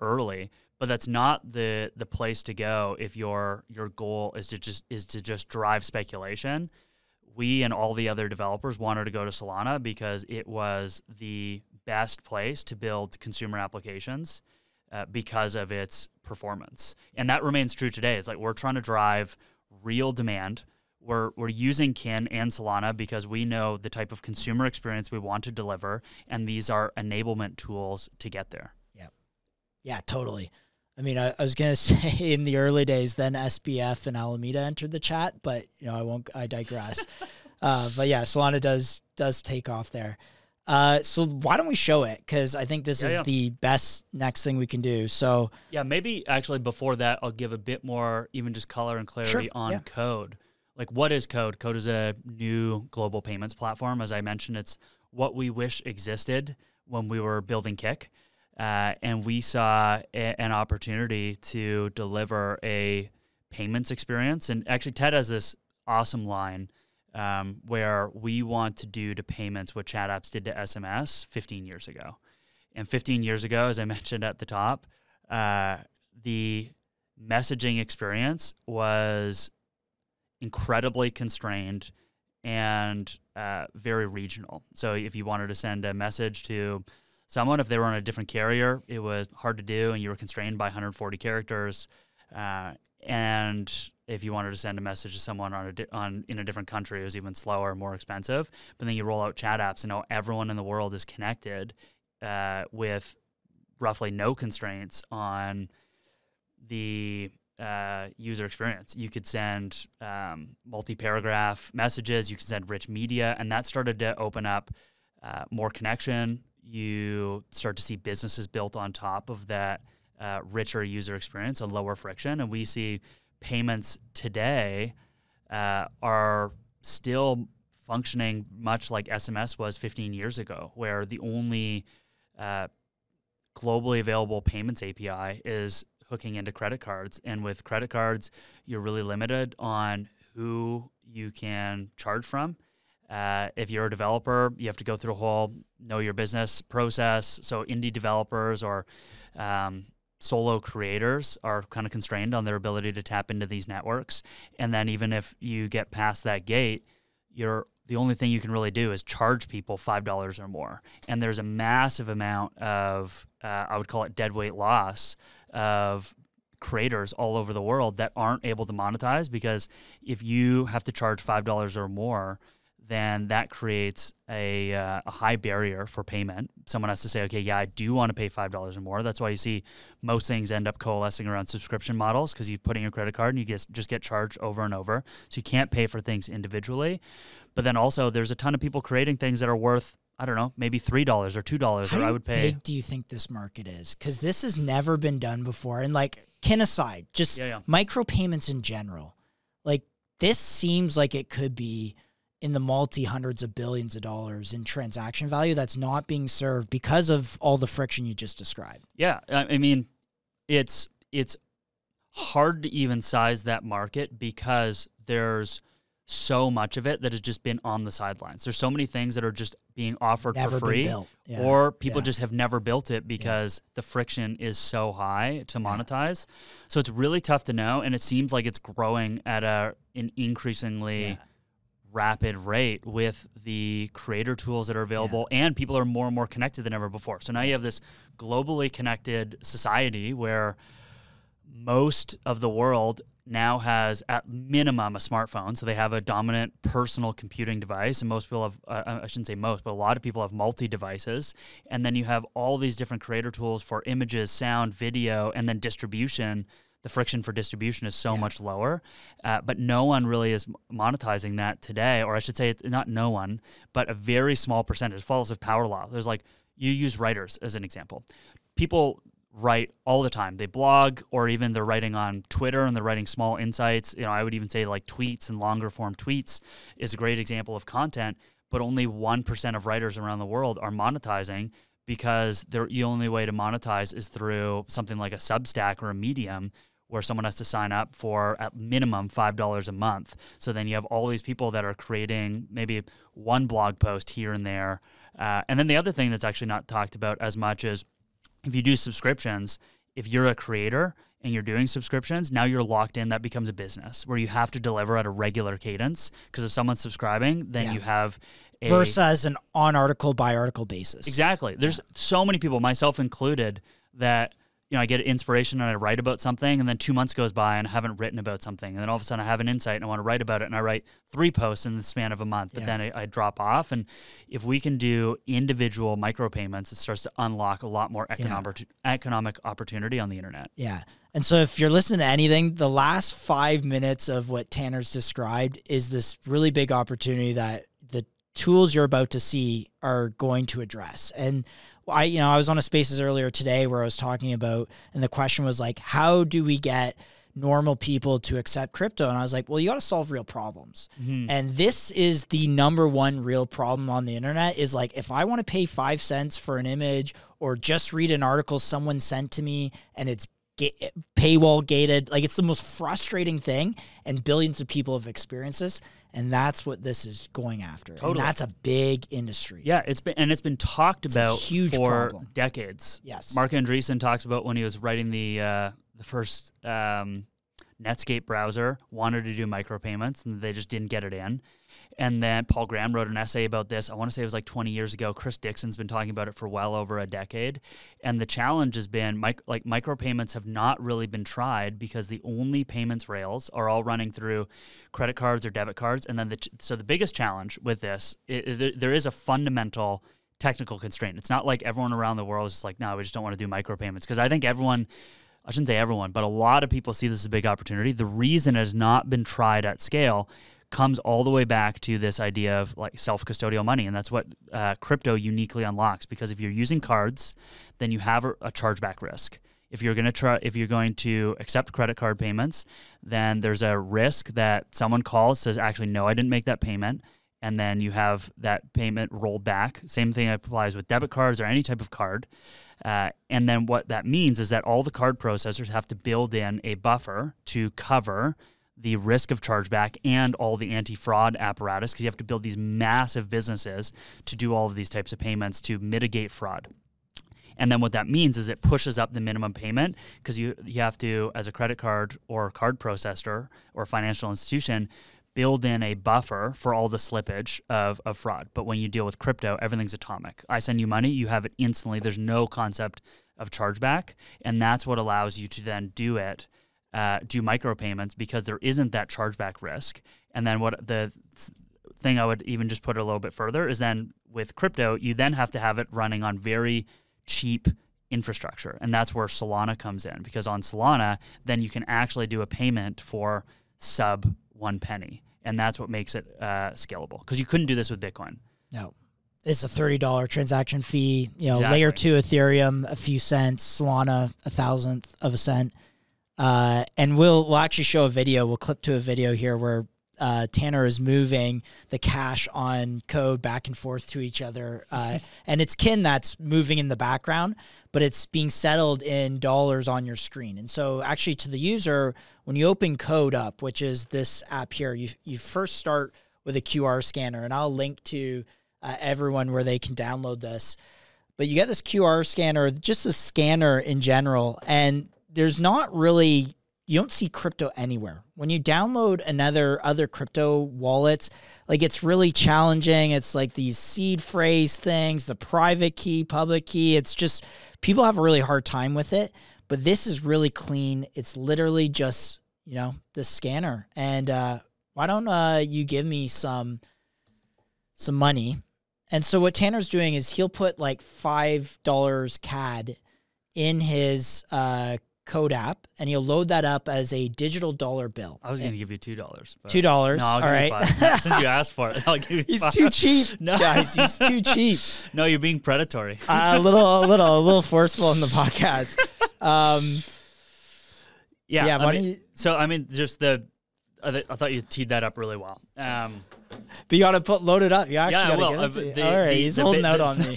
early, but that's not the place to go if your goal is to just drive speculation. We and all the other developers wanted to go to Solana because it was the best place to build consumer applications because of its performance. And that remains true today. It's like we're trying to drive real demand. We're using Kin and Solana because we know the type of consumer experience we want to deliver, and these are enablement tools to get there. Yeah. Yeah, totally. I mean, I was going to say in the early days, then SBF and Alameda entered the chat, but you know, I digress. But yeah, Solana does take off there. So why don't we show it? Cause I think this is the best next thing we can do. So yeah, maybe actually before that, I'll give a bit more, even just color and clarity on Code. Like what is Code? Code is a new global payments platform. As I mentioned, it's what we wish existed when we were building Kik. And we saw an opportunity to deliver a payments experience. And actually Ted has this awesome line where we want to do to payments what chat apps did to SMS 15 years ago. And 15 years ago, as I mentioned at the top, the messaging experience was incredibly constrained and very regional. So if you wanted to send a message to someone, if they were on a different carrier, it was hard to do, and you were constrained by 140 characters. And if you wanted to send a message to someone in a different country, it was even slower, more expensive. But then you roll out chat apps, and now everyone in the world is connected with roughly no constraints on the user experience. You could send multi-paragraph messages. You could send rich media, and that started to open up more connection. You start to see businesses built on top of that richer user experience and lower friction. And we see payments today are still functioning much like SMS was 15 years ago, where the only globally available payments API is hooking into credit cards. And with credit cards, you're really limited on who you can charge from. If you're a developer, you have to go through a whole know your business process. So indie developers or solo creators are kind of constrained on their ability to tap into these networks. And then even if you get past that gate, the only thing you can really do is charge people $5 or more. And there's a massive amount of, I would call it deadweight loss of creators all over the world that aren't able to monetize, because if you have to charge $5 or more, then that creates a high barrier for payment. Someone has to say, okay, yeah, I do want to pay $5 or more. That's why you see most things end up coalescing around subscription models, because you put in your credit card and you just get charged over and over. So you can't pay for things individually. But then also there's a ton of people creating things that are worth, I don't know, maybe $3 or $2 that I would pay. How big do you think this market is? Because this has never been done before. And like, Kin aside, just micropayments in general, like this seems like it could be in the multi-hundreds of billions of dollars in transaction value that's not being served because of all the friction you just described. Yeah, I mean, it's hard to even size that market because there's so much of it that has just been on the sidelines. There's so many things that are just being offered for free, or people just have never built it because the friction is so high to monetize. So it's really tough to know, and it seems like it's growing at an increasingly rapid rate with the creator tools that are available, and people are more and more connected than ever before. So now you have this globally connected society where most of the world now has at minimum a smartphone. So they have a dominant personal computing device. And most people have, I shouldn't say most, but a lot of people have multi-devices. And then you have all these different creator tools for images, sound, video, and then distribution. The friction for distribution is so much lower, but no one really is monetizing that today. Or I should say, it's not no one, but a very small percentage. It follows a power law. There's like, you use writers as an example. People write all the time. They blog, or even they're writing on Twitter and they're writing small insights. You know, I would even say like tweets and longer form tweets is a great example of content, but only 1% of writers around the world are monetizing, because the only way to monetize is through something like a Substack or a Medium, where someone has to sign up for at minimum $5 a month. So then you have all these people that are creating maybe one blog post here and there. And then the other thing that's actually not talked about as much is, if you do subscriptions, if you're a creator and you're doing subscriptions, now you're locked in. That becomes a business where you have to deliver at a regular cadence, because if someone's subscribing, then you have a... Versus an on-article-by-article basis. Exactly. There's so many people, myself included, that... You know, I get inspiration and I write about something, and then 2 months goes by and I haven't written about something. And then all of a sudden I have an insight and I want to write about it, and I write 3 posts in the span of a month, but then I drop off. And if we can do individual micropayments, it starts to unlock a lot more economic opportunity on the internet. Yeah. And so if you're listening to anything, the last 5 minutes of what Tanner's described is this really big opportunity that the tools you're about to see are going to address. And I was on a Spaces earlier today where I was talking about, and the question was like, how do we get normal people to accept crypto? And I was like, well, you got to solve real problems. Mm-hmm. And this is the #1 real problem on the internet, is like, if I want to pay 5 cents for an image or just read an article someone sent to me and it's paywall gated, like, it's the most frustrating thing, and billions of people have experienced this, and that's what this is going after. Totally. And that's a big industry. Yeah, it's been talked about for decades. Yes, Mark Andreessen talks about when he was writing the first Netscape browser, wanted to do micropayments and they just didn't get it in. And then Paul Graham wrote an essay about this. I want to say it was like 20 years ago. Chris Dixon's been talking about it for well over a decade. And the challenge has been like micropayments have not really been tried, because the only payments rails are all running through credit cards or debit cards. And then so the biggest challenge with this, there is a fundamental technical constraint. It's not like everyone around the world is just like, no, we just don't want to do micropayments. Because I think everyone... I shouldn't say everyone, but a lot of people see this as a big opportunity. The reason it has not been tried at scale comes all the way back to this idea of like self-custodial money. And that's what crypto uniquely unlocks, because if you're using cards, then you have a chargeback risk. If you're going to accept credit card payments, then there's a risk that someone calls, says, actually, no, I didn't make that payment. And then you have that payment rolled back. Same thing applies with debit cards or any type of card. And then what that means is that all the card processors have to build in a buffer to cover the risk of chargeback and all the anti-fraud apparatus, because you have to build these massive businesses to do all of these types of payments to mitigate fraud. And then what that means is it pushes up the minimum payment, because you have to, as a credit card or card processor or financial institution, build in a buffer for all the slippage of fraud. But when you deal with crypto, everything's atomic. I send you money, you have it instantly. There's no concept of chargeback. And that's what allows you to then do micropayments, because there isn't that chargeback risk. And then what the thing I would even just put a little bit further is, then with crypto, you then have to have it running on very cheap infrastructure. And that's where Solana comes in, because on Solana, then you can actually do a payment for sub 1 penny, and that's what makes it scalable, because you couldn't do this with Bitcoin. No, it's a $30 transaction fee. You know, exactly. Layer 2 Ethereum, a few cents. Solana, 1,000th of a cent. And we'll actually show a video. We'll clip to a video here where Tanner is moving the cash on Code back and forth to each other, and it's Kin that's moving in the background, but it's being settled in dollars on your screen. And so actually, to the user, when you open Code up, which is this app here, you first start with a QR scanner, and I'll link to everyone where they can download this. But you get this QR scanner, just the scanner in general, and there's not really... You don't see crypto anywhere. When you download other crypto wallets, like, it's really challenging. It's like these seed phrase things, the private key, public key. It's just, people have a really hard time with it, but this is really clean. It's literally just you know, this scanner. And why don't you give me some money? And so what Tanner's doing is he'll put like $5 CAD in his Code app, and he'll load that up as a digital dollar bill. I was going to give you $2. $2. No, I'll give you $5. Since you asked for it, I'll give you $5. He's too cheap, no. Guys. He's too cheap. No, you're being predatory. A little forceful in the podcast. Yeah. I thought you teed that up really well. But you got to load it up. You actually got to get it. All right, he's holding out on me.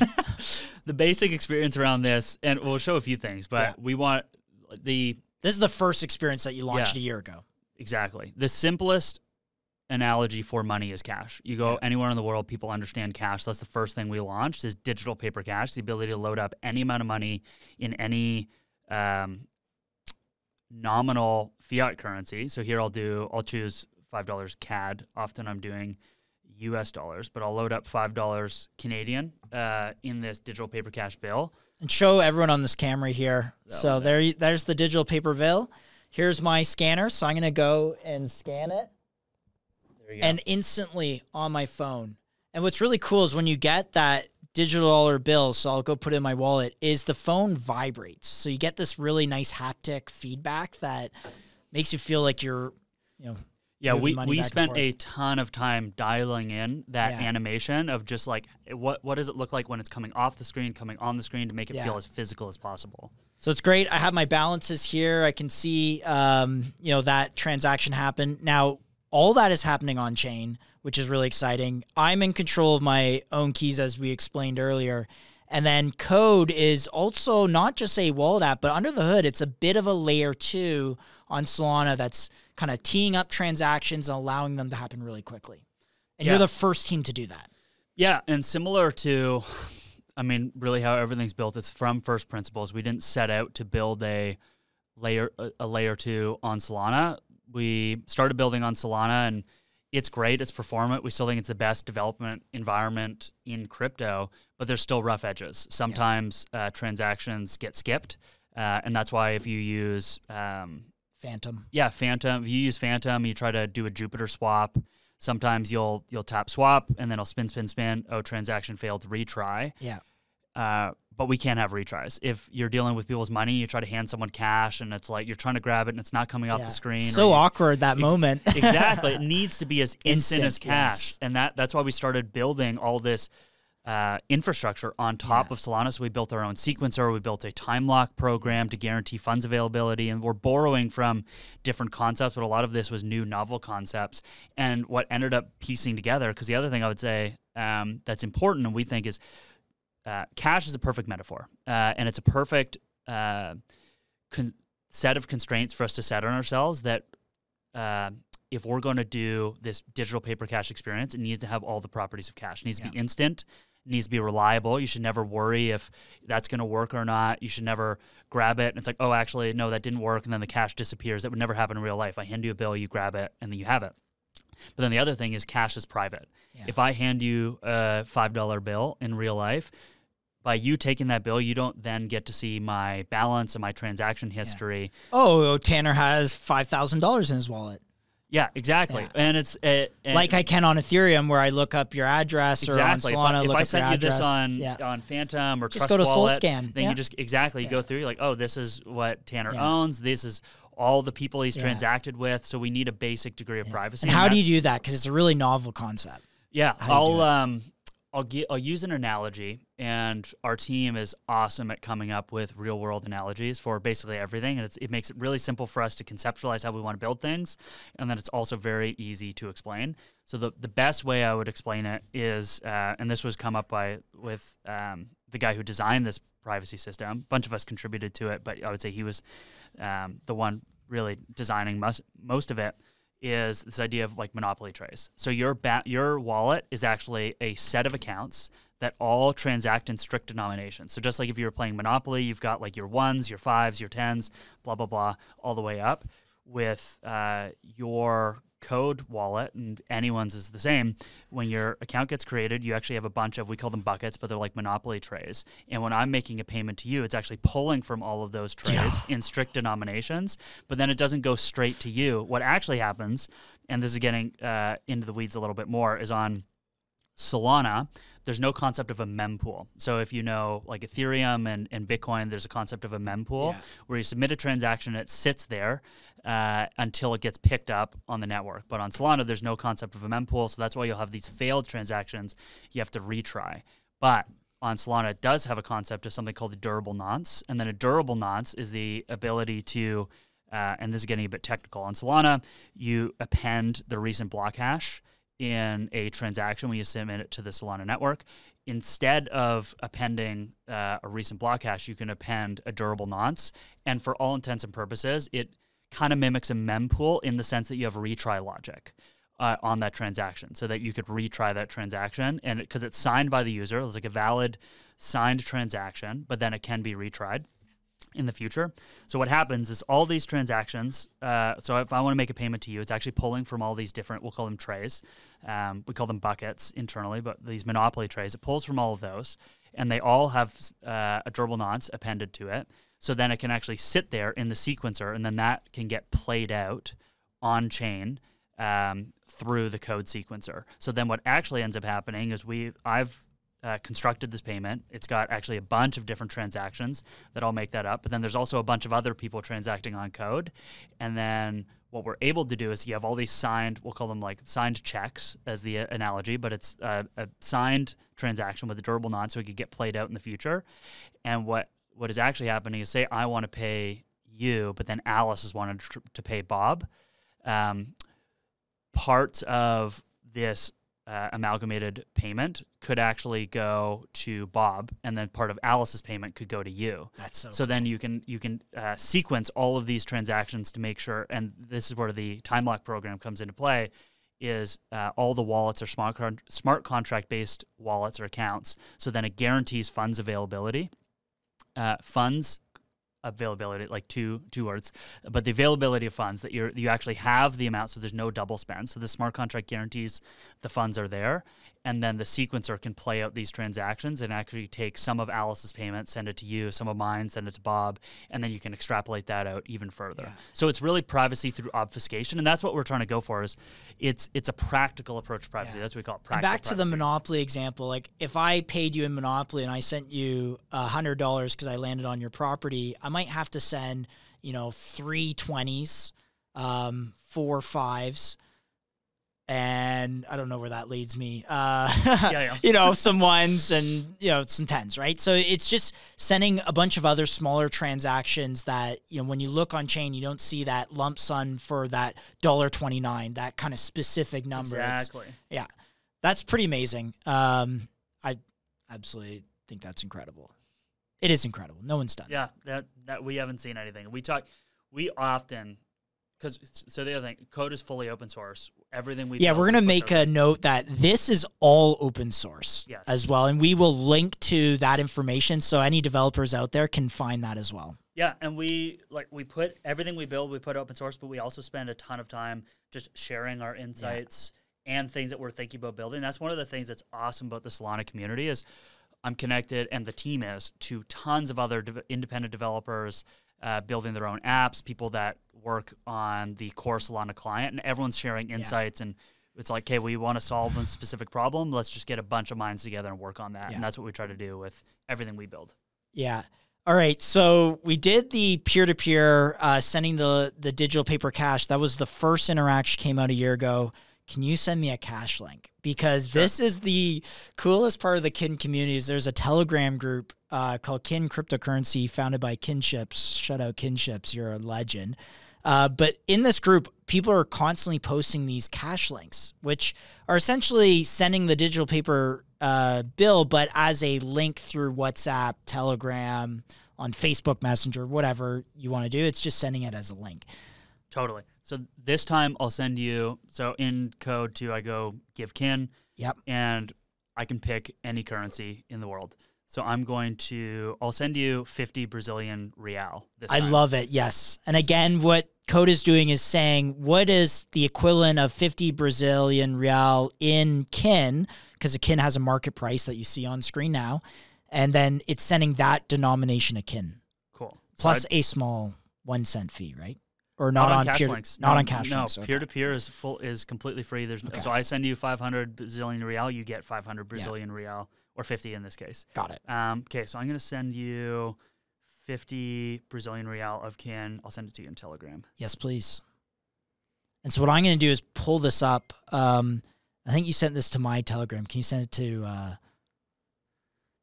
The basic experience around this, and we'll show a few things, but we want the... This is the first experience that you launched a year ago. Exactly. The simplest analogy for money is cash. You go anywhere in the world, people understand cash. That's the first thing we launched is digital paper cash, the ability to load up any amount of money in any nominal fiat currency. So here I'll choose $5 CAD. Often I'm doing US dollars, but I'll load up $5 Canadian in this digital paper cash bill. And show everyone on this camera here. So there's the digital paper bill. Here's my scanner. So I'm going to go and scan it. There you go. And instantly on my phone. And what's really cool is when you get that digital dollar bill, so I'll go put it in my wallet, is the phone vibrates. So you get this really nice haptic feedback that makes you feel like you're, you know, yeah, we spent a ton of time dialing in that animation of just like, what does it look like when it's coming off the screen, coming on the screen, to make it feel as physical as possible. So it's great. I have my balances here. I can see, you know, that transaction happen. Now, all that is happening on chain, which is really exciting. I'm in control of my own keys, as we explained earlier. And then Code is also not just a wallet app, but under the hood, it's a bit of a layer 2 on Solana that's kind of teeing up transactions and allowing them to happen really quickly. And you're the first team to do that. Yeah, and similar to, I mean, really how everything's built, it's from first principles. We didn't set out to build a layer 2 on Solana. We started building on Solana, and it's great. It's performant. We still think it's the best development environment in crypto, but there's still rough edges. Sometimes transactions get skipped, and that's why if you use Phantom, if you use Phantom, you try to do a Jupiter swap. Sometimes you'll tap swap, and then it'll spin, spin, spin. Oh, transaction failed. Retry. Yeah. But we can't have retries. If you're dealing with people's money, you try to hand someone cash, and it's like you're trying to grab it, and it's not coming off the screen. So awkward, that moment. Exactly. It needs to be as instant as cash. Yes. And that's why we started building all this infrastructure on top of Solana. So we built our own sequencer. We built a time lock program to guarantee funds availability. And we're borrowing from different concepts, but a lot of this was new, novel concepts. And what ended up piecing together, because the other thing I would say that's important and we think is, cash is a perfect metaphor, and it's a perfect set of constraints for us to set on ourselves that if we're going to do this digital paper cash experience, it needs to have all the properties of cash. It needs to be instant. It needs to be reliable. You should never worry if that's going to work or not. You should never grab it, and it's like, oh, actually, no, that didn't work, and then the cash disappears. That would never happen in real life. I hand you a bill, you grab it, and then you have it. But then the other thing is cash is private. Yeah. If I hand you a $5 bill in real life, by you taking that bill, you don't then get to see my balance and my transaction history. Yeah. Oh, Tanner has $5,000 in his wallet. Yeah, exactly. Yeah. And it's like I can on Ethereum, where I look up your address, or on Solana. If I send you this on Phantom or just Trust go to Wallet, SoulScan. Then you just you go through. You're like, oh, this is what Tanner owns. This is all the people he's transacted with. So we need a basic degree of privacy. And how do you do that? Because it's a really novel concept. Yeah, I'll use an analogy. And our team is awesome at coming up with real-world analogies for basically everything. And it makes it really simple for us to conceptualize how we want to build things. And then it's also very easy to explain. So the best way I would explain it is, and this was come up with the guy who designed this privacy system. A bunch of us contributed to it, but I would say he was the one really designing most of it, is this idea of like monopoly trays. So your wallet is actually a set of accounts that all transact in strict denominations. So just like if you were playing Monopoly, you've got like your ones, your fives, your tens, blah, blah, blah, all the way up. With your Code wallet, and anyone's is the same. When your account gets created, you actually have a bunch of, we call them buckets, but they're like Monopoly trays. And when I'm making a payment to you, it's actually pulling from all of those trays in strict denominations, but then it doesn't go straight to you. What actually happens, and this is getting into the weeds a little bit more, is on Solana, there's no concept of a mempool. So if you know like Ethereum and Bitcoin, there's a concept of a mempool where you submit a transaction, it sits there until it gets picked up on the network. But on Solana, there's no concept of a mempool. So that's why you'll have these failed transactions. You have to retry. But on Solana, it does have a concept of something called a durable nonce. And then a durable nonce is the ability to, and this is getting a bit technical, on Solana, you append the recent block hash in a transaction when you submit it to the Solana network. Instead of appending a recent block hash, you can append a durable nonce. And for all intents and purposes, it kind of mimics a mempool in the sense that you have retry logic on that transaction, so that you could retry that transaction. And because it's signed by the user, it's like a valid signed transaction, but then it can be retried in the future. So what happens is all these transactions, so if I want to make a payment to you, it's actually pulling from all these different, we'll call them trays. We call them buckets internally, but these Monopoly trays, it pulls from all of those, and they all have a durable nonce appended to it. So then it can actually sit there in the sequencer, and then that can get played out on chain through the Code sequencer. So then what actually ends up happening is I've constructed this payment. It's got actually a bunch of different transactions that all make that up. But then there's also a bunch of other people transacting on Code. And then what we're able to do is you have all these signed, we'll call them like signed checks as the analogy, but it's a signed transaction with a durable nonce, so it could get played out in the future. And what is actually happening is, say I want to pay you, but then Alice is wanting to pay Bob. Parts of this amalgamated payment could actually go to Bob, and then part of Alice's payment could go to you. That's so cool. Then you can sequence all of these transactions to make sure, and this is where the time lock program comes into play, is all the wallets are smart contract-based wallets or accounts. So then it guarantees funds availability. Availability, like two words, but the availability of funds, that you actually have the amount, so there's no double spend. So the smart contract guarantees the funds are there, and then the sequencer can play out these transactions and actually take some of Alice's payment, send it to you, some of mine, send it to Bob, and then you can extrapolate that out even further. So it's really privacy through obfuscation, and that's what we're trying to go for. Is it's a practical approach to privacy. That's what we call it, practical privacy. And back to the Monopoly example, like if I paid you in Monopoly and I sent you $100 because I landed on your property, I might have to send, you know, 3 20s, 4 5s, and I don't know where that leads me. You know, some ones and, you know, some 10s, right? So it's just sending a bunch of other smaller transactions that, you know, when you look on chain, you don't see that lump sum for that $1.29, that kind of specific number. Exactly. Yeah, that's pretty amazing. I absolutely think that's incredible. It is incredible. No one's done. Yeah, that we haven't seen anything. We often, because so the other thing, Code is fully open source. Everything we we're gonna make a note that this is all open source as well, and we will link to that information so any developers out there can find that as well. Yeah, and we put everything we build, we put open source, but we also spend a ton of time just sharing our insights and things that we're thinking about building. That's one of the things that's awesome about the Solana community is, I'm connected, and the team is, to tons of other independent developers building their own apps, people that work on the core Solana client, and everyone's sharing insights. And it's like, hey, we want to solve a specific problem. Let's just get a bunch of minds together and work on that. And that's what we try to do with everything we build. Yeah. All right. So we did the peer-to-peer, sending the digital paper cash. That was the first interaction, came out a year ago. Can you send me a cash link? Because this is the coolest part of the Kin community. Is there's a Telegram group called Kin Cryptocurrency, founded by Kinships. Shout out Kinships, you're a legend. But in this group, people are constantly posting these cash links, which are essentially sending the digital paper bill, but as a link through WhatsApp, Telegram, on Facebook Messenger, whatever you want to do. It's just sending it as a link. Totally. So this time I'll send you, so in Code 2, I go give Kin, and I can pick any currency in the world. So I'm going to, I'll send you 50 Brazilian real this time. I love it, yes. And again, what Code is doing is saying, what is the equivalent of 50 Brazilian real in Kin? Because a Kin has a market price that you see on screen now. And then it's sending that denomination a Kin. Cool. Plus so a small 1 cent fee, right? Or not on cash links. Not on cash links. No, peer-to-peer is completely free. There's okay. So I send you 500 Brazilian real, you get 500 Brazilian real, or 50 in this case. Got it. Okay, so I'm going to send you 50 Brazilian real of Kin. I'll send it to you in Telegram. Yes, please. And so what I'm going to do is pull this up. I think you sent this to my Telegram. Can you send it to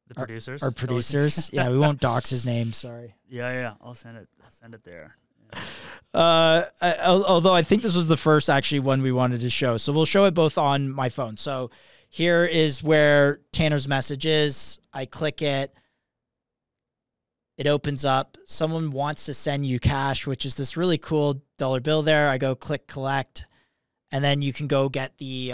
the producers? Our producers. Yeah, we won't dox his name. Sorry. Yeah. I'll send it. I'll send it there. Yeah. Although I think this was the first actually one we wanted to show, so we'll show it both on my phone. So here is where Tanner's message is. I click it. It opens up. Someone wants to send you cash, which is this really cool dollar bill there. I go click collect, and then you can go get the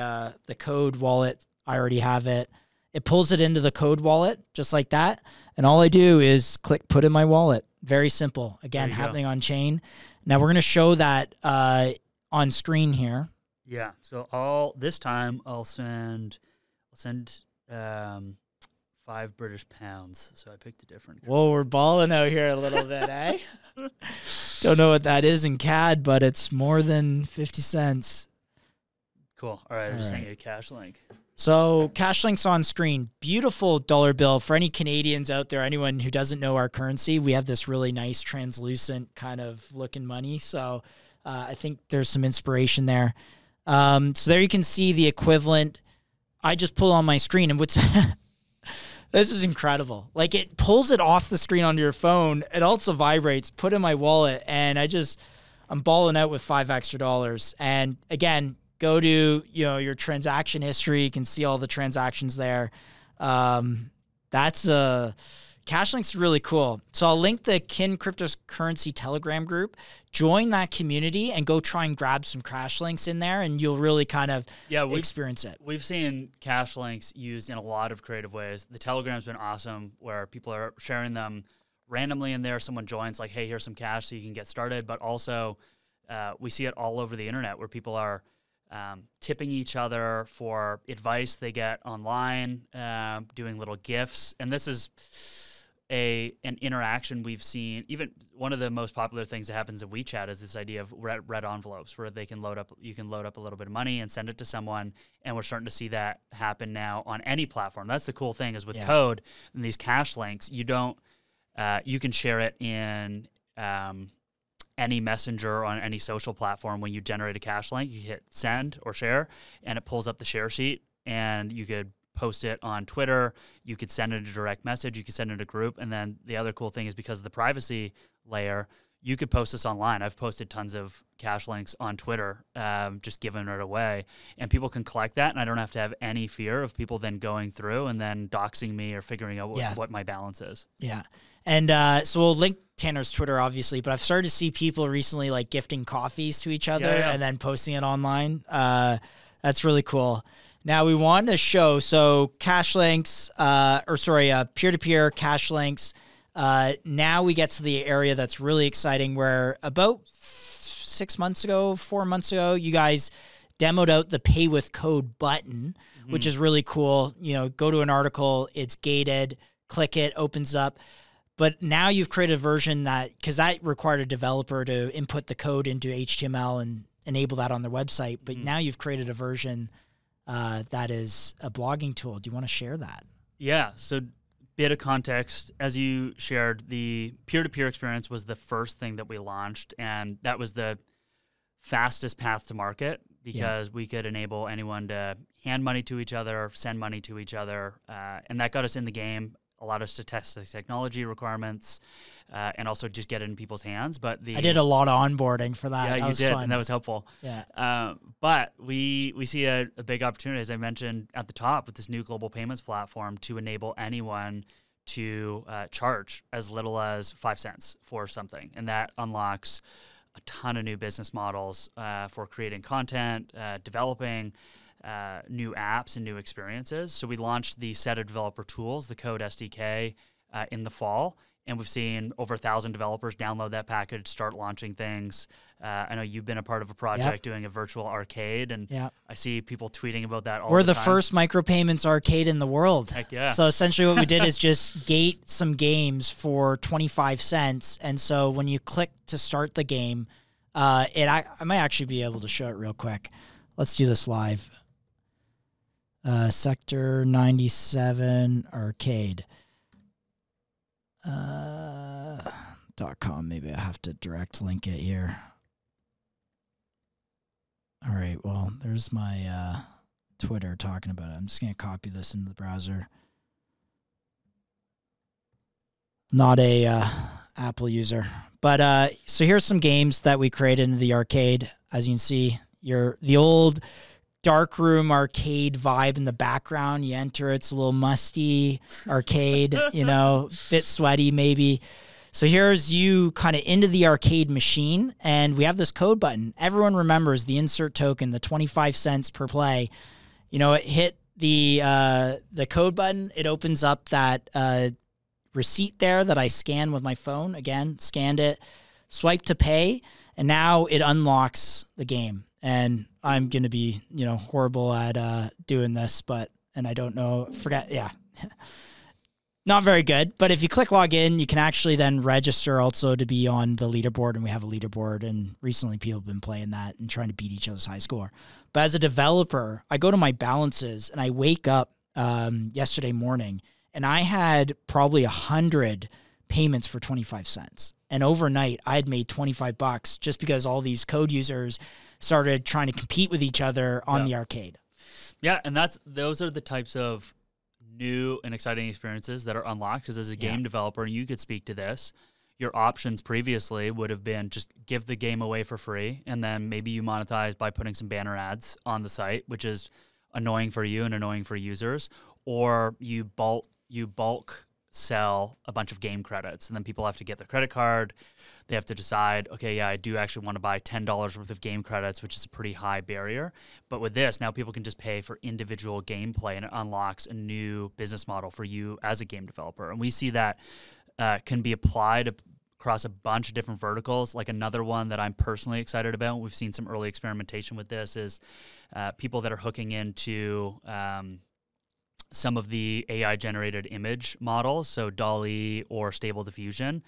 Code wallet. I already have it. It pulls it into the Code wallet just like that. And all I do is click put in my wallet. Very simple. Again, happening on chain. Now we're going to show that on screen here. Yeah. So this time I'll send 5 British pounds. So I picked a different country. Whoa, we're balling out here a little bit, eh? Don't know what that is in CAD, but it's more than 50 cents. Cool. All right. I'm just sending you a cash link. So cash links on screen. Beautiful dollar bill. For any Canadians out there, anyone who doesn't know our currency, we have this really nice translucent kind of looking money. So I think there's some inspiration there. So there you can see the equivalent. I just pull on my screen and what's... This is incredible. Like, it pulls it off the screen onto your phone. It also vibrates, put in my wallet, and I'm balling out with $5 extra. And again, go to, you know, your transaction history. You can see all the transactions there. That's cash links are really cool. So I'll link the Kin Cryptocurrency Telegram group. Join that community and go try and grab some cash links in there, and you'll really kind of experience it. We've seen cash links used in a lot of creative ways. The Telegram's been awesome, where people are sharing them randomly in there. Someone joins like, hey, here's some cash so you can get started. But also we see it all over the internet where people are tipping each other for advice they get online, doing little gifts. And this is an interaction we've seen. Even one of the most popular things that happens in WeChat is this idea of red envelopes, where they can load up a little bit of money and send it to someone. And we're starting to see that happen now on any platform. That's the cool thing is with Code and these cash links, you don't you can share it in any messenger on any social platform. When you generate a cash link, you hit send or share, and it pulls up the share sheet, and you could post it on Twitter. You could send it a direct message. You could send it a group. And then the other cool thing is because of the privacy layer, you could post this online. I've posted tons of cash links on Twitter, just giving it away. And people can collect that, and I don't have to have any fear of people then going through and then doxing me or figuring out what my balance is. Yeah. And so we'll link Tanner's Twitter, obviously, but I've started to see people recently like gifting coffees to each other and then posting it online. That's really cool. Now we want to show, so cash links, peer-to-peer cash links. Now we get to the area that's really exciting, where about 4 months ago, you guys demoed out the Pay with Code button, which is really cool. You know, go to an article, it's gated, click it, opens up. But now you've created a version that, because that required a developer to input the code into HTML and enable that on their website. But now you've created a version that is a blogging tool. Do you want to share that? Yeah. So bit of context, as you shared, the peer-to-peer experience was the first thing that we launched, and that was the fastest path to market because we could enable anyone to hand money to each other, send money to each other, and that got us in the game, allowed us to test the technology requirements, and also just get it in people's hands. But I did a lot of onboarding for that. Yeah, you did, and that was helpful. Yeah. But we see a big opportunity, as I mentioned at the top, with this new global payments platform to enable anyone to charge as little as 5 cents for something, and that unlocks a ton of new business models for creating content, developing new apps and new experiences. So we launched the set of developer tools, the Code SDK, in the fall, And we've seen over 1,000 developers download that package, start launching things. I know you've been a part of a project doing a virtual arcade, and I see people tweeting about that all the time. We're the first micropayments arcade in the world. Heck yeah. So essentially what we did is just gate some games for 25 cents. And so when you click to start the game, I might actually be able to show it real quick. Let's do this live. Sector 97 arcade. .com. Maybe I have to direct link it here. All right. Well, there's my Twitter talking about it. I'm just going to copy this into the browser. Not a Apple user, but so here's some games that we created in the arcade. As you can see, the old darkroom arcade vibe in the background. You enter, it's a little musty arcade, you know, bit sweaty maybe. So here's you kind of into the arcade machine, and we have this code button. Everyone remembers the insert token, the 25 cents per play. You know, it hit the code button. It opens up that receipt there that I scan with my phone. Again, scanned it, swipe to pay, and now it unlocks the game. And I'm going to be, you know, horrible at doing this, but, and I don't know, forget, yeah. Not very good, but if you click log in, you can actually then register also to be on the leaderboard, and we have a leaderboard, and recently people have been playing that and trying to beat each other's high score. But as a developer, I go to my balances, and I wake up yesterday morning, and I had probably 100 payments for 25 cents. And overnight, I had made 25 bucks just because all these code users started trying to compete with each other on the arcade. Yeah, and those are the types of new and exciting experiences that are unlocked, because as a game developer, and you could speak to this, your options previously would have been just give the game away for free, and then maybe you monetize by putting some banner ads on the site, which is annoying for you and annoying for users, or you bulk sell a bunch of game credits, and then people have to get their credit card. They have to decide, okay, yeah, I do actually want to buy $10 worth of game credits, which is a pretty high barrier. But with this, now people can just pay for individual gameplay, and it unlocks a new business model for you as a game developer. And we see that can be applied across a bunch of different verticals. Like another one that I'm personally excited about, we've seen some early experimentation with this, is people that are hooking into some of the AI-generated image models, so DALL-E or Stable Diffusion.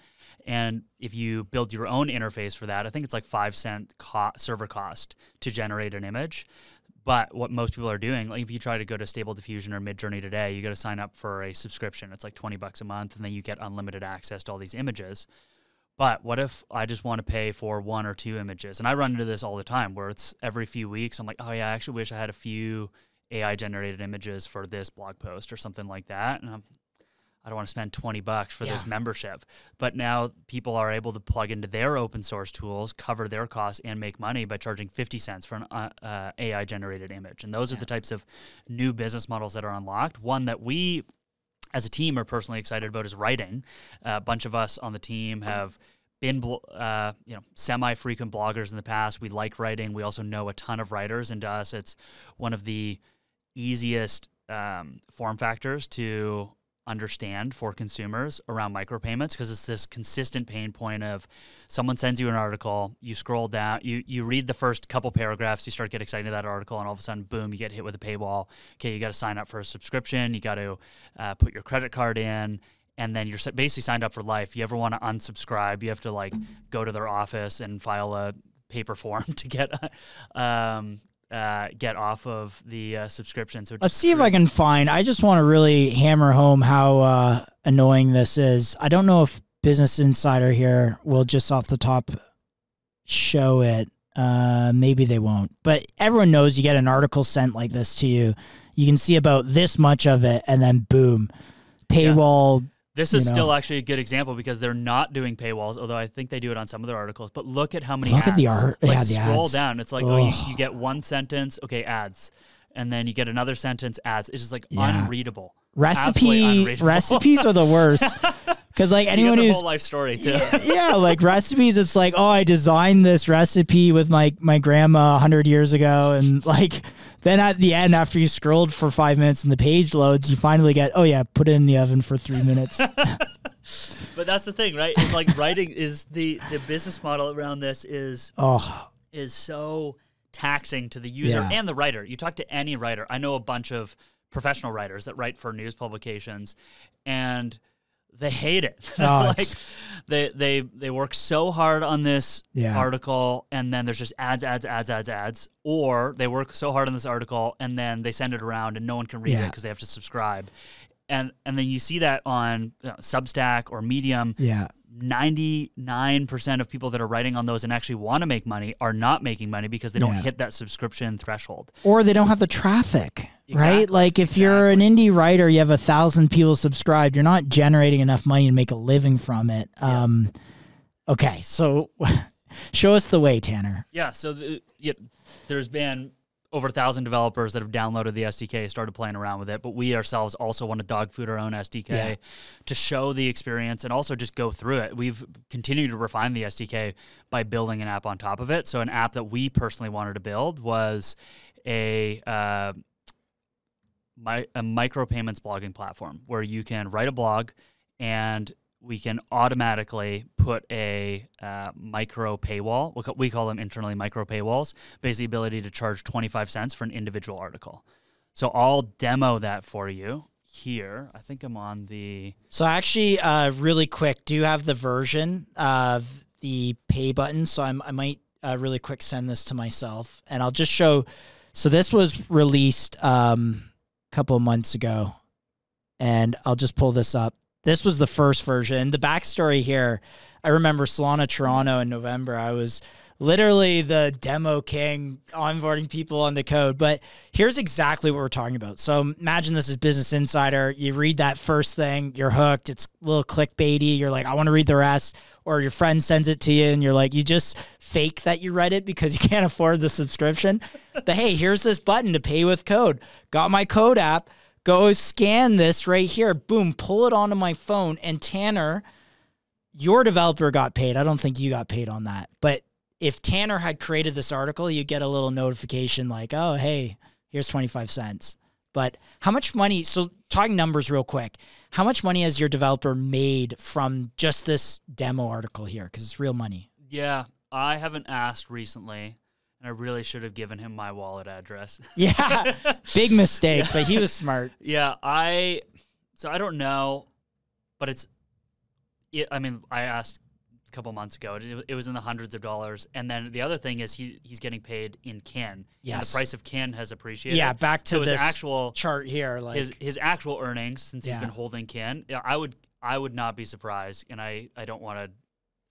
And if you build your own interface for that, I think it's like 5 cent server cost to generate an image. But what most people are doing, like if you try to go to Stable Diffusion or Midjourney today, you got to sign up for a subscription. It's like 20 bucks a month, and then you get unlimited access to all these images. But what if I just want to pay for 1 or 2 images? And I run into this all the time, where it's every few weeks, I'm like, oh yeah, I actually wish I had a few AI-generated images for this blog post or something like that. And I don't want to spend 20 bucks for this membership. But now people are able to plug into their open source tools, cover their costs, and make money by charging 50 cents for an AI-generated image. And those are the types of new business models that are unlocked. One that we, as a team, are personally excited about is writing. A bunch of us on the team have been you know, semi-frequent bloggers in the past. We like writing. We also know a ton of writers. And to us, it's one of the easiest form factors to understand for consumers around micropayments, because it's this consistent pain point of someone sends you an article, you scroll down, you read the first couple paragraphs, you start getting excited about that article, and all of a sudden, boom, you get hit with a paywall. Okay, you got to sign up for a subscription, you got to put your credit card in, and then you're basically signed up for life. You ever want to unsubscribe, you have to like go to their office and file a paper form to get off of the subscription. So let's see if I can find, I just want to really hammer home how annoying this is. I don't know if Business Insider here will just off the top show it. Maybe they won't, but everyone knows you get an article sent like this to you. You can see about this much of it, and then boom, paywall. Yeah. This is still actually a good example, because they're not doing paywalls, although I think they do it on some of their articles. But look at how many ads. Look at the art. Like, yeah, scroll down. It's like, oh, you get one sentence, okay, ads. And then you get another sentence, ads. It's just like unreadable. Recipes are the worst. Because like anyone who's whole life story too. Yeah, like recipes, it's like, oh, I designed this recipe with my grandma 100 years ago, and like then at the end, after you scrolled for 5 minutes and the page loads, you finally get, oh yeah, put it in the oven for 3 minutes. But But that's the thing, right? It's like writing is the business model around this is so taxing to the user and the writer. You talk to any writer. I know a bunch of professional writers that write for news publications, and they hate it. Oh, like they work so hard on this article, and then there's just ads, or they work so hard on this article and then they send it around and no one can read it because they have to subscribe. And then you see that on Substack or Medium. Yeah. 99% of people that are writing on those and actually want to make money are not making money because they don't hit that subscription threshold. Or they don't have the traffic, right? Like if you're an indie writer, you have 1,000 people subscribed, you're not generating enough money to make a living from it. Yeah. Okay, so show us the way, Tanner. Yeah, so there's been over 1,000 developers that have downloaded the SDK, started playing around with it, but we ourselves also want to dog food our own SDK to show the experience and also just go through it. We've continued to refine the SDK by building an app on top of it. So an app that we personally wanted to build was a micropayments blogging platform where you can write a blog and we can automatically put a micro paywall. We call them internally micro paywalls. Basically, the ability to charge 25 cents for an individual article. So I'll demo that for you here. I think I'm on the... So actually, really quick, do you have the version of the pay button? So I might really quick send this to myself. And I'll just show... So this was released a couple of months ago. And I'll just pull this up. This was the first version. The backstory here, I remember Solana Toronto in November. I was literally the demo king, onboarding people on the code. But here's exactly what we're talking about. So imagine this is Business Insider. You read that first thing, you're hooked. It's a little clickbaity. You're like, I want to read the rest. Or your friend sends it to you, and you're like, you just fake that you read it because you can't afford the subscription. But hey, here's this button to pay with code. Got my code app. Go scan this right here. Boom, pull it onto my phone. And Tanner, your developer got paid. I don't think you got paid on that. But if Tanner had created this article, you get a little notification like, oh, hey, here's 25 cents. But how much money? So talking numbers real quick. How much money has your developer made from just this demo article here? Because it's real money. Yeah, I haven't asked recently. I really should have given him my wallet address. Yeah, big mistake, but he was smart. Yeah, so I don't know, but I mean, I asked a couple months ago. It was in the hundreds of dollars. And then the other thing is he's getting paid in Kin. Yes. And the price of Kin has appreciated. Yeah, back to so this actual chart here. Like his actual earnings since he's been holding Kin, I would not be surprised, and I don't want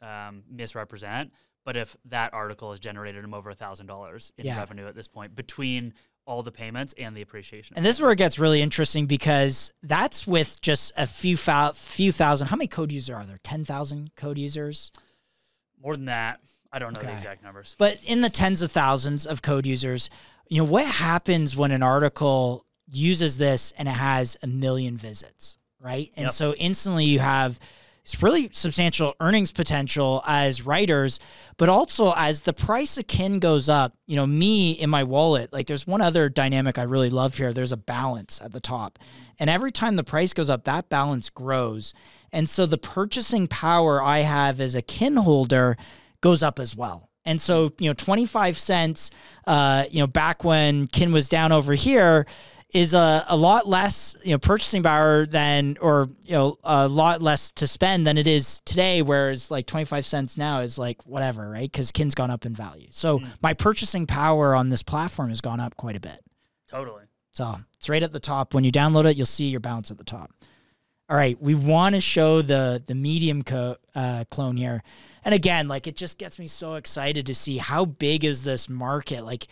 to misrepresent, but if that article has generated him over $1,000 in revenue at this point between all the payments and the appreciation. And this is where it gets really interesting because that's with just a few thousand. How many code users are there? 10,000 code users? More than that. I don't know the exact numbers. But in the tens of thousands of code users, you know, what happens when an article uses this and it has 1 million visits, right? And so instantly you have... It's really substantial earnings potential as writers, but also as the price of Kin goes up, you know, me in my wallet, like there's one other dynamic I really love here. There's a balance at the top. And every time the price goes up, that balance grows. And so the purchasing power I have as a Kin holder goes up as well. And so, you know, 25 cents, you know, back when Kin was down over here, is a lot less, you know, purchasing power than, or, you know, a lot less to spend than it is today, whereas like 25 cents now is like whatever, right? Because Kin's gone up in value. So my purchasing power on this platform has gone up quite a bit. Totally. So it's right at the top. When you download it, you'll see your balance at the top. All right, we want to show the Medium clone here. And again, like it just gets me so excited to see how big is this market? Like,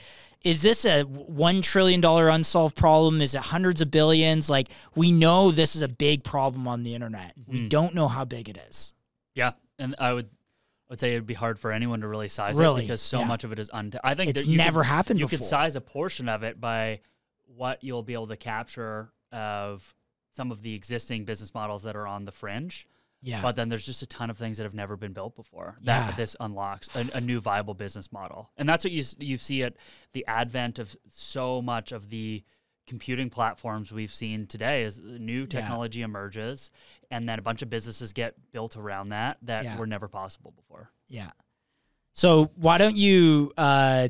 is this a $1 trillion unsolved problem? Is it hundreds of billions? Like, we know this is a big problem on the internet. We don't know how big it is. Yeah, and I would say it would be hard for anyone to really size it because so much of it is untapped. I think it's never happened before. You could size a portion of it by what you'll be able to capture of some of the existing business models that are on the fringe. Yeah. But then there's just a ton of things that have never been built before that this unlocks a new viable business model. And that's what you see at the advent of so much of the computing platforms we've seen today is new technology emerges, and then a bunch of businesses get built around that were never possible before. Yeah. So why don't you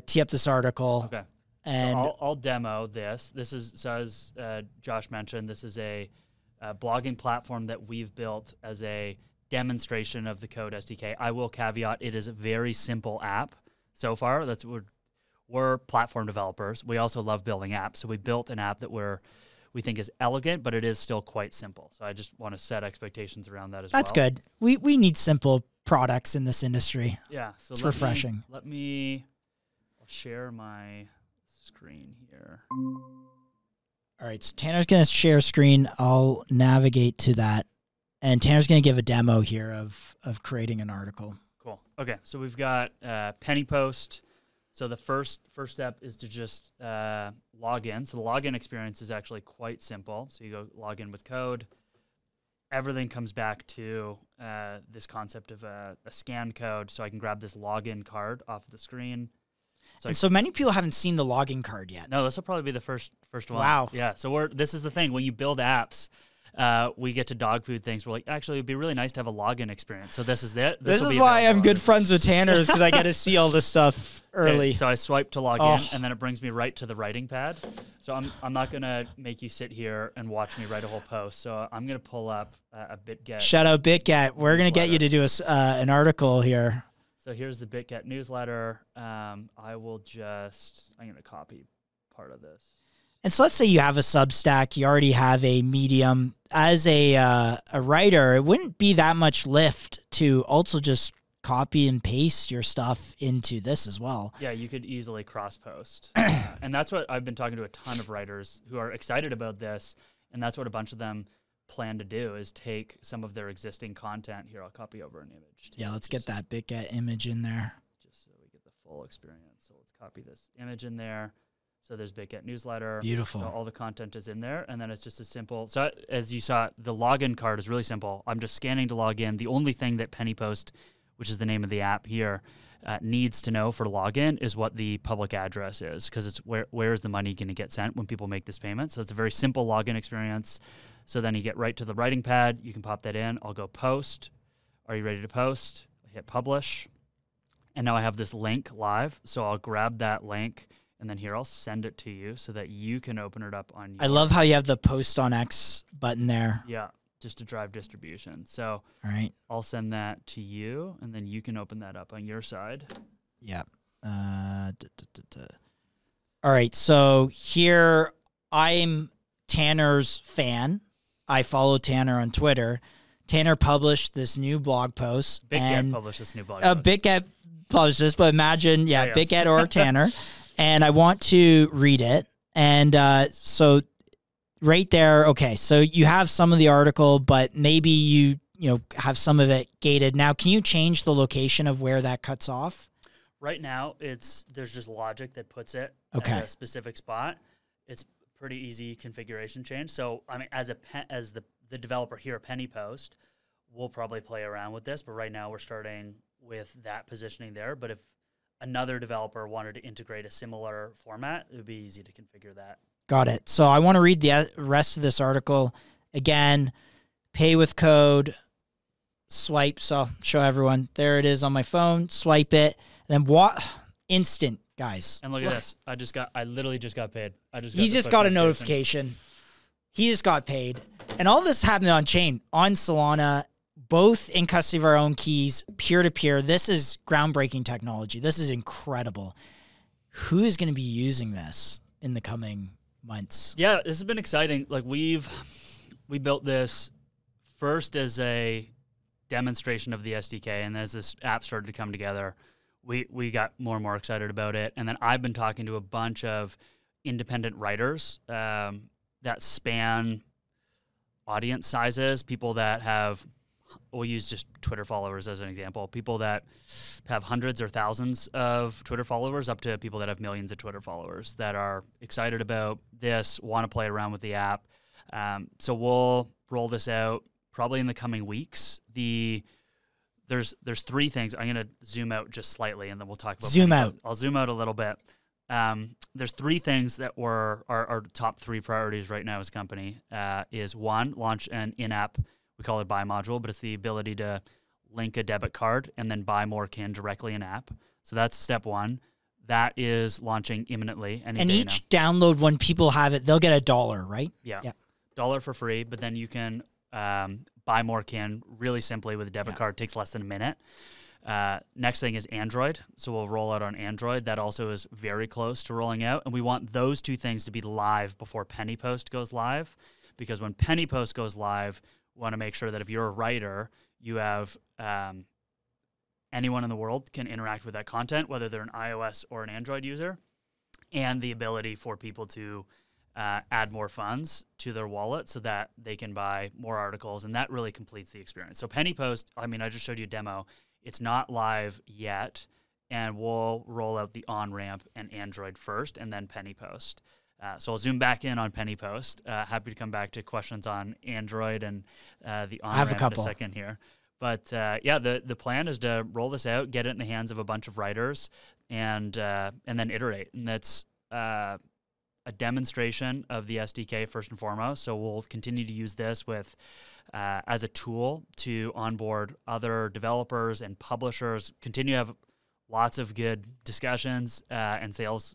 tee up this article? Okay. And so I'll demo this. This is, so as Josh mentioned, this is a blogging platform that we've built as a demonstration of the Code SDK. I will caveat, it is a very simple app so far. That's what we're platform developers. We also love building apps. So we built an app that we think is elegant, but it is still quite simple. So I just want to set expectations around that as well. That's good. We need simple products in this industry. Yeah. So it's refreshing. I'll share my screen here. All right. So Tanner's going to share screen. I'll navigate to that. And Tanner's going to give a demo here of creating an article. Cool. Okay. So we've got Penny Post. So the first step is to just log in. So the login experience is actually quite simple. So you go log in with code. Everything comes back to this concept of a scan code. So I can grab this login card off the screen. So and so many people haven't seen the login card yet. No, this will probably be the first one. Wow. Yeah. So this is the thing. When you build apps, we get to dog food things. We're like, actually, it'd be really nice to have a login experience. So this is it. This is why I'm good friends with Tanner, is because I get to see all this stuff early. Okay, so I swipe to log in, and then it brings me right to the writing pad. So I'm not going to make you sit here and watch me write a whole post. So I'm going to pull up a Bitget. Shout out Bitget. We're going to get you to do an article here. So here's the Bitget newsletter. I'm going to copy part of this. And so let's say you have a Substack, you already have a Medium. As a writer, it wouldn't be that much lift to also just copy and paste your stuff into this as well. Yeah, you could easily cross-post. And that's what I've been talking to a ton of writers who are excited about this, and that's what a bunch of them plan to do is take some of their existing content. Here, I'll copy over an image. Yeah, let's get that Bitget image in there. Just so we get the full experience. So let's copy this image in there. So there's Bitget newsletter. Beautiful. So all the content is in there, and then it's just as simple. So as you saw, the login card is really simple. I'm just scanning to log in. The only thing that Penny Post, which is the name of the app here, needs to know for login is what the public address is, because it's where is the money going to get sent when people make this payment. So it's a very simple login experience. So then you get right to the writing pad. You can pop that in. I'll go post. Are you ready to post? I hit publish. And now I have this link live. So I'll grab that link. And then here, I'll send it to you so that you can open it up on your... I love how you have the post on X button there. Yeah, just to drive distribution. So all right. I'll send that to you, and then you can open that up on your side. Yeah. All right, so here, I'm Tanner's fan. I follow Tanner on Twitter. Tanner published this new blog post. Bitget published this new blog post. Bitget published this, but imagine, yeah. Bitget or Tanner. And I want to read it. And so right there, okay, so you have some of the article, but maybe you have some of it gated. Now, can you change the location of where that cuts off? Right now, there's just logic that puts it at a specific spot. It's pretty easy configuration change. So, I mean, as the developer here at Penny Post, we'll probably play around with this, but right now we're starting with that positioning there. But if another developer wanted to integrate a similar format, it would be easy to configure that. Got it. So I want to read the rest of this article. Again, pay with code, swipe. So I'll show everyone. There it is on my phone. Swipe it. And then what? Instant, guys. And look at this. I literally just got paid. He just got a notification. He just got paid. And all this happened on chain, on Solana, both in custody of our own keys, peer-to-peer. This is groundbreaking technology. This is incredible. Who is going to be using this in the coming months? Yeah, this has been exciting. Like we built this first as a demonstration of the SDK, and as this app started to come together, we got more and more excited about it. And then I've been talking to a bunch of independent writers that span audience sizes, people that have... We'll use just Twitter followers as an example. People that have hundreds or thousands of Twitter followers up to people that have millions of Twitter followers that are excited about this, want to play around with the app. So we'll roll this out probably in the coming weeks. There's three things. I'm going to zoom out just slightly, and then we'll talk about... Zoom out. I'll zoom out a little bit. There's three things that were our top three priorities right now as a company. Is one, launch an in-app, we call it buy module, but it's the ability to link a debit card and then buy more Kin directly in app. So that's step one. That is launching imminently. And each download, when people have it, they'll get $1, right? Yeah. $1 for free, but then you can buy more Kin really simply with a debit card. It takes less than a minute. Next thing is Android. So we'll roll out on Android. That also is very close to rolling out. And we want those two things to be live before Penny Post goes live, because when Penny Post goes live, we want to make sure that if you're a writer, you have anyone in the world can interact with that content, whether they're an iOS or an Android user, and the ability for people to add more funds to their wallet so that they can buy more articles, and that really completes the experience. So Penny Post, I mean, I just showed you a demo. It's not live yet, and we'll roll out the on-ramp and Android first, and then Penny Post. So I'll zoom back in on Penny Post. Happy to come back to questions on Android and the on-ramp in a second here. But yeah, the plan is to roll this out, get it in the hands of a bunch of writers, and then iterate. And that's a demonstration of the SDK first and foremost. So we'll continue to use this with as a tool to onboard other developers and publishers. Continue to have lots of good discussions and sales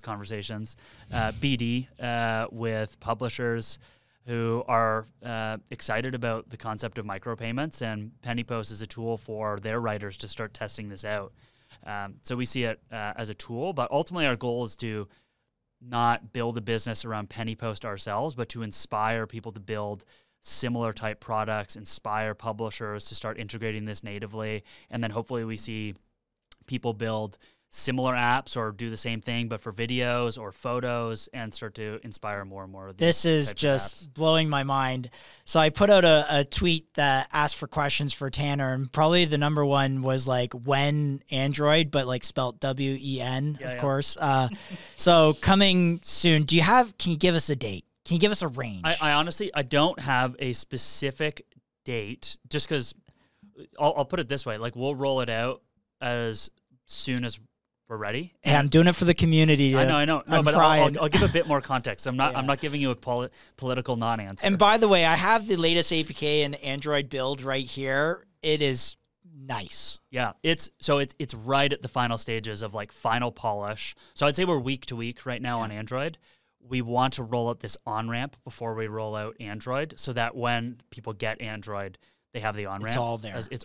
conversations, BD with publishers who are excited about the concept of micropayments, and Penny Post is a tool for their writers to start testing this out. So we see it as a tool, but ultimately our goal is to not build a business around Penny Post ourselves, but to inspire people to build similar type products, inspire publishers to start integrating this natively, and then hopefully we see people build similar apps or do the same thing, but for videos or photos, and start to inspire more and more of these. This is just blowing my mind. So I put out a tweet that asked for questions for Tanner, and probably the number one was like, when Android, but like spelt W-E-N, of course. So coming soon, do you have, can you give us a date? Can you give us a range? I honestly, I don't have a specific date, just because I'll put it this way. Like, we'll roll it out as soon as we're ready. And I'm doing it for the community. I know. No, but I'll give a bit more context. I'm not giving you a political non-answer. And by the way, I have the latest APK and Android build right here. It is nice. Yeah, it's right at the final stages of like final polish. So I'd say we're week to week right now on Android. We want to roll out this on-ramp before we roll out Android, so that when people get Android, they have the on-ramp. It's all there. It's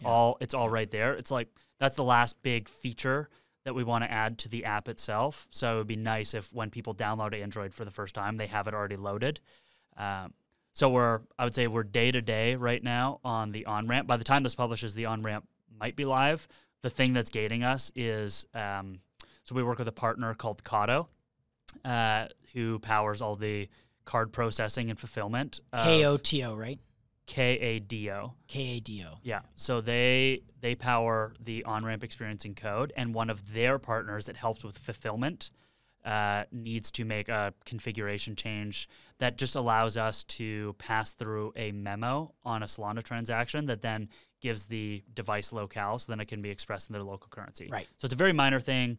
all right there. It's like, that's the last big feature that we want to add to the app itself. So it would be nice if when people download Android for the first time, they have it already loaded. So I would say we're day to day right now on the on-ramp. By the time this publishes, the on-ramp might be live. The thing that's gating us is, so we work with a partner called Kado, who powers all the card processing and fulfillment. K-O-T-O, right? K-A-D-O. K-A-D-O. Yeah. So they power the on-ramp experience in Code, and one of their partners that helps with fulfillment needs to make a configuration change that just allows us to pass through a memo on a Solana transaction that then gives the device locale, so then it can be expressed in their local currency. Right. So it's a very minor thing.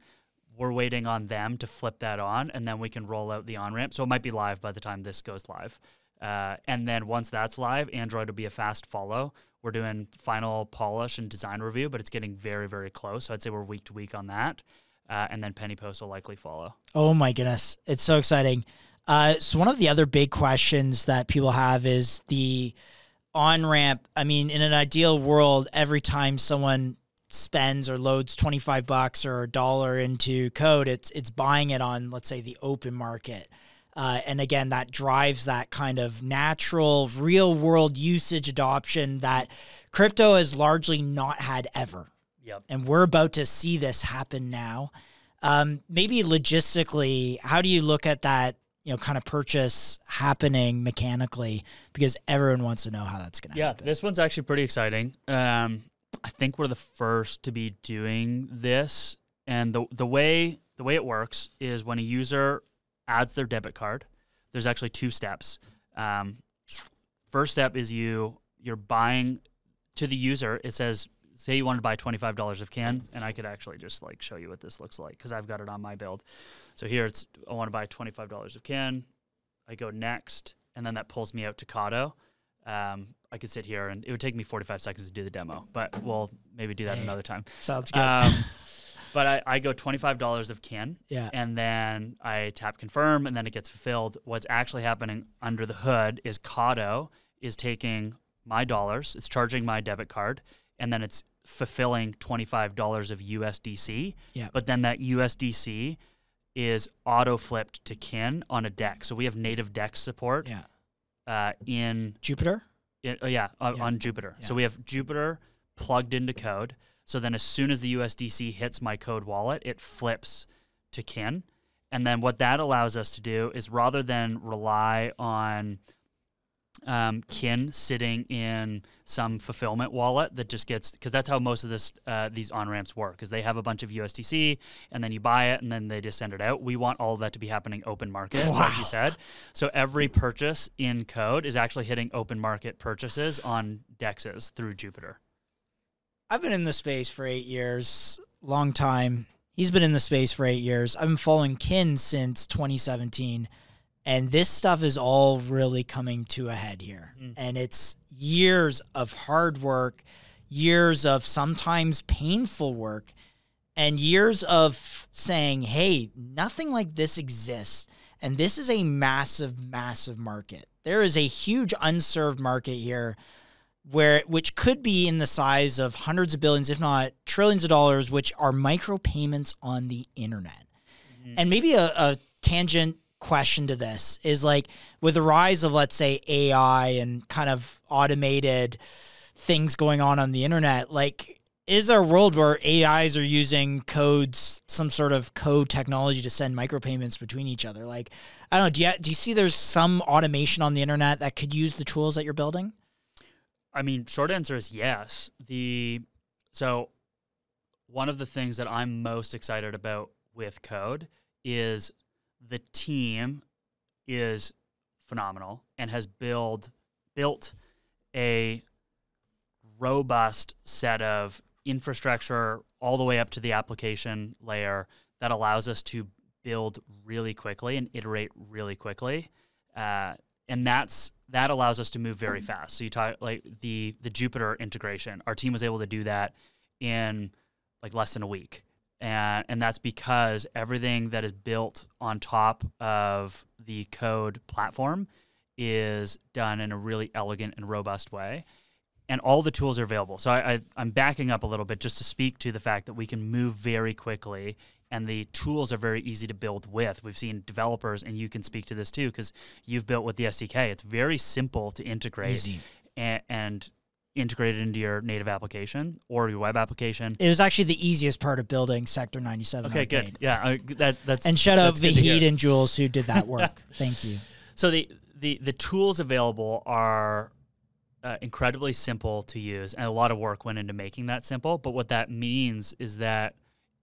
We're waiting on them to flip that on, and then we can roll out the on-ramp. So it might be live by the time this goes live. And then once that's live, Android will be a fast follow. We're doing final polish and design review, but it's getting very, very close. So I'd say we're week to week on that. And then Penny Post will likely follow. Oh my goodness. It's so exciting. So one of the other big questions that people have is the on-ramp. I mean, in an ideal world, every time someone spends or loads $25 or $1 into Code, it's buying it on, let's say, the open market. And again, that drives that kind of natural real world usage adoption that crypto has largely not had ever. Yep. And we're about to see this happen now. Maybe logistically, how do you look at that, you know, kind of purchase happening mechanically? Because everyone wants to know how that's going to happen. Yeah, this one's actually pretty exciting. I think we're the first to be doing this. And the way it works is when a user adds their debit card, there's actually two steps. First step is you're buying to the user. It says say you wanted to buy $25 of Kin, and I could actually just like show you what this looks like because I've got it on my build. So here it's, I want to buy $25 of Kin. I go next, and then that pulls me out to Kado. I could sit here, and it would take me 45 seconds to do the demo, but we'll maybe do that another time. Sounds good. But I go $25 of Kin, yeah, and then I tap confirm, and then it gets fulfilled. What's actually happening under the hood is Kado is taking my dollars, it's charging my debit card, and then it's fulfilling $25 of USDC. Yeah. But then that USDC is auto-flipped to Kin on a DEX. So we have native DEX support in Jupiter? On Jupiter. Yeah. So we have Jupiter plugged into Code. So then as soon as the USDC hits my Code wallet, it flips to Kin. And then what that allows us to do is rather than rely on Kin sitting in some fulfillment wallet that just gets, because that's how most of this these on-ramps work, is they have a bunch of USDC and then you buy it and then they just send it out. We want all of that to be happening open market, like you said. So every purchase in Code is actually hitting open market purchases on DEXs through Jupiter. I've been in the space for 8 years, long time. He's been in the space for 8 years. I've been following Kin since 2017. And this stuff is all really coming to a head here. Mm. And it's years of hard work, years of sometimes painful work, and years of saying, hey, nothing like this exists. And this is a massive, massive market. There is a huge unserved market here, which could be in the size of hundreds of billions, if not trillions of dollars, which are micropayments on the internet. Mm. And maybe a tangent question to this is, like, with the rise of, let's say, AI and kind of automated things going on the internet, like, is there a world where AIs are using codes, some sort of code technology to send micropayments between each other? Like, I don't know, do you see there's some automation on the internet that could use the tools that you're building? I mean, short answer is yes. So one of the things that I'm most excited about with Code is the team is phenomenal and has built a robust set of infrastructure all the way up to the application layer that allows us to build really quickly and iterate really quickly. And that allows us to move very fast. So you talk like the Jupiter integration. Our team was able to do that in like less than a week. And that's because everything that is built on top of the Code platform is done in a really elegant and robust way. And all the tools are available. So I'm backing up a little bit just to speak to the fact that we can move very quickly and the tools are very easy to build with. We've seen developers, and you can speak to this too because you've built with the SDK. It's very simple to integrate. Easy. And integrated into your native application or your web application. It was actually the easiest part of building Sector 97. Okay, good. Yeah, that's and shout out Vahid and Jules who did that work. Thank you. So the tools available are incredibly simple to use, and a lot of work went into making that simple. But what that means is that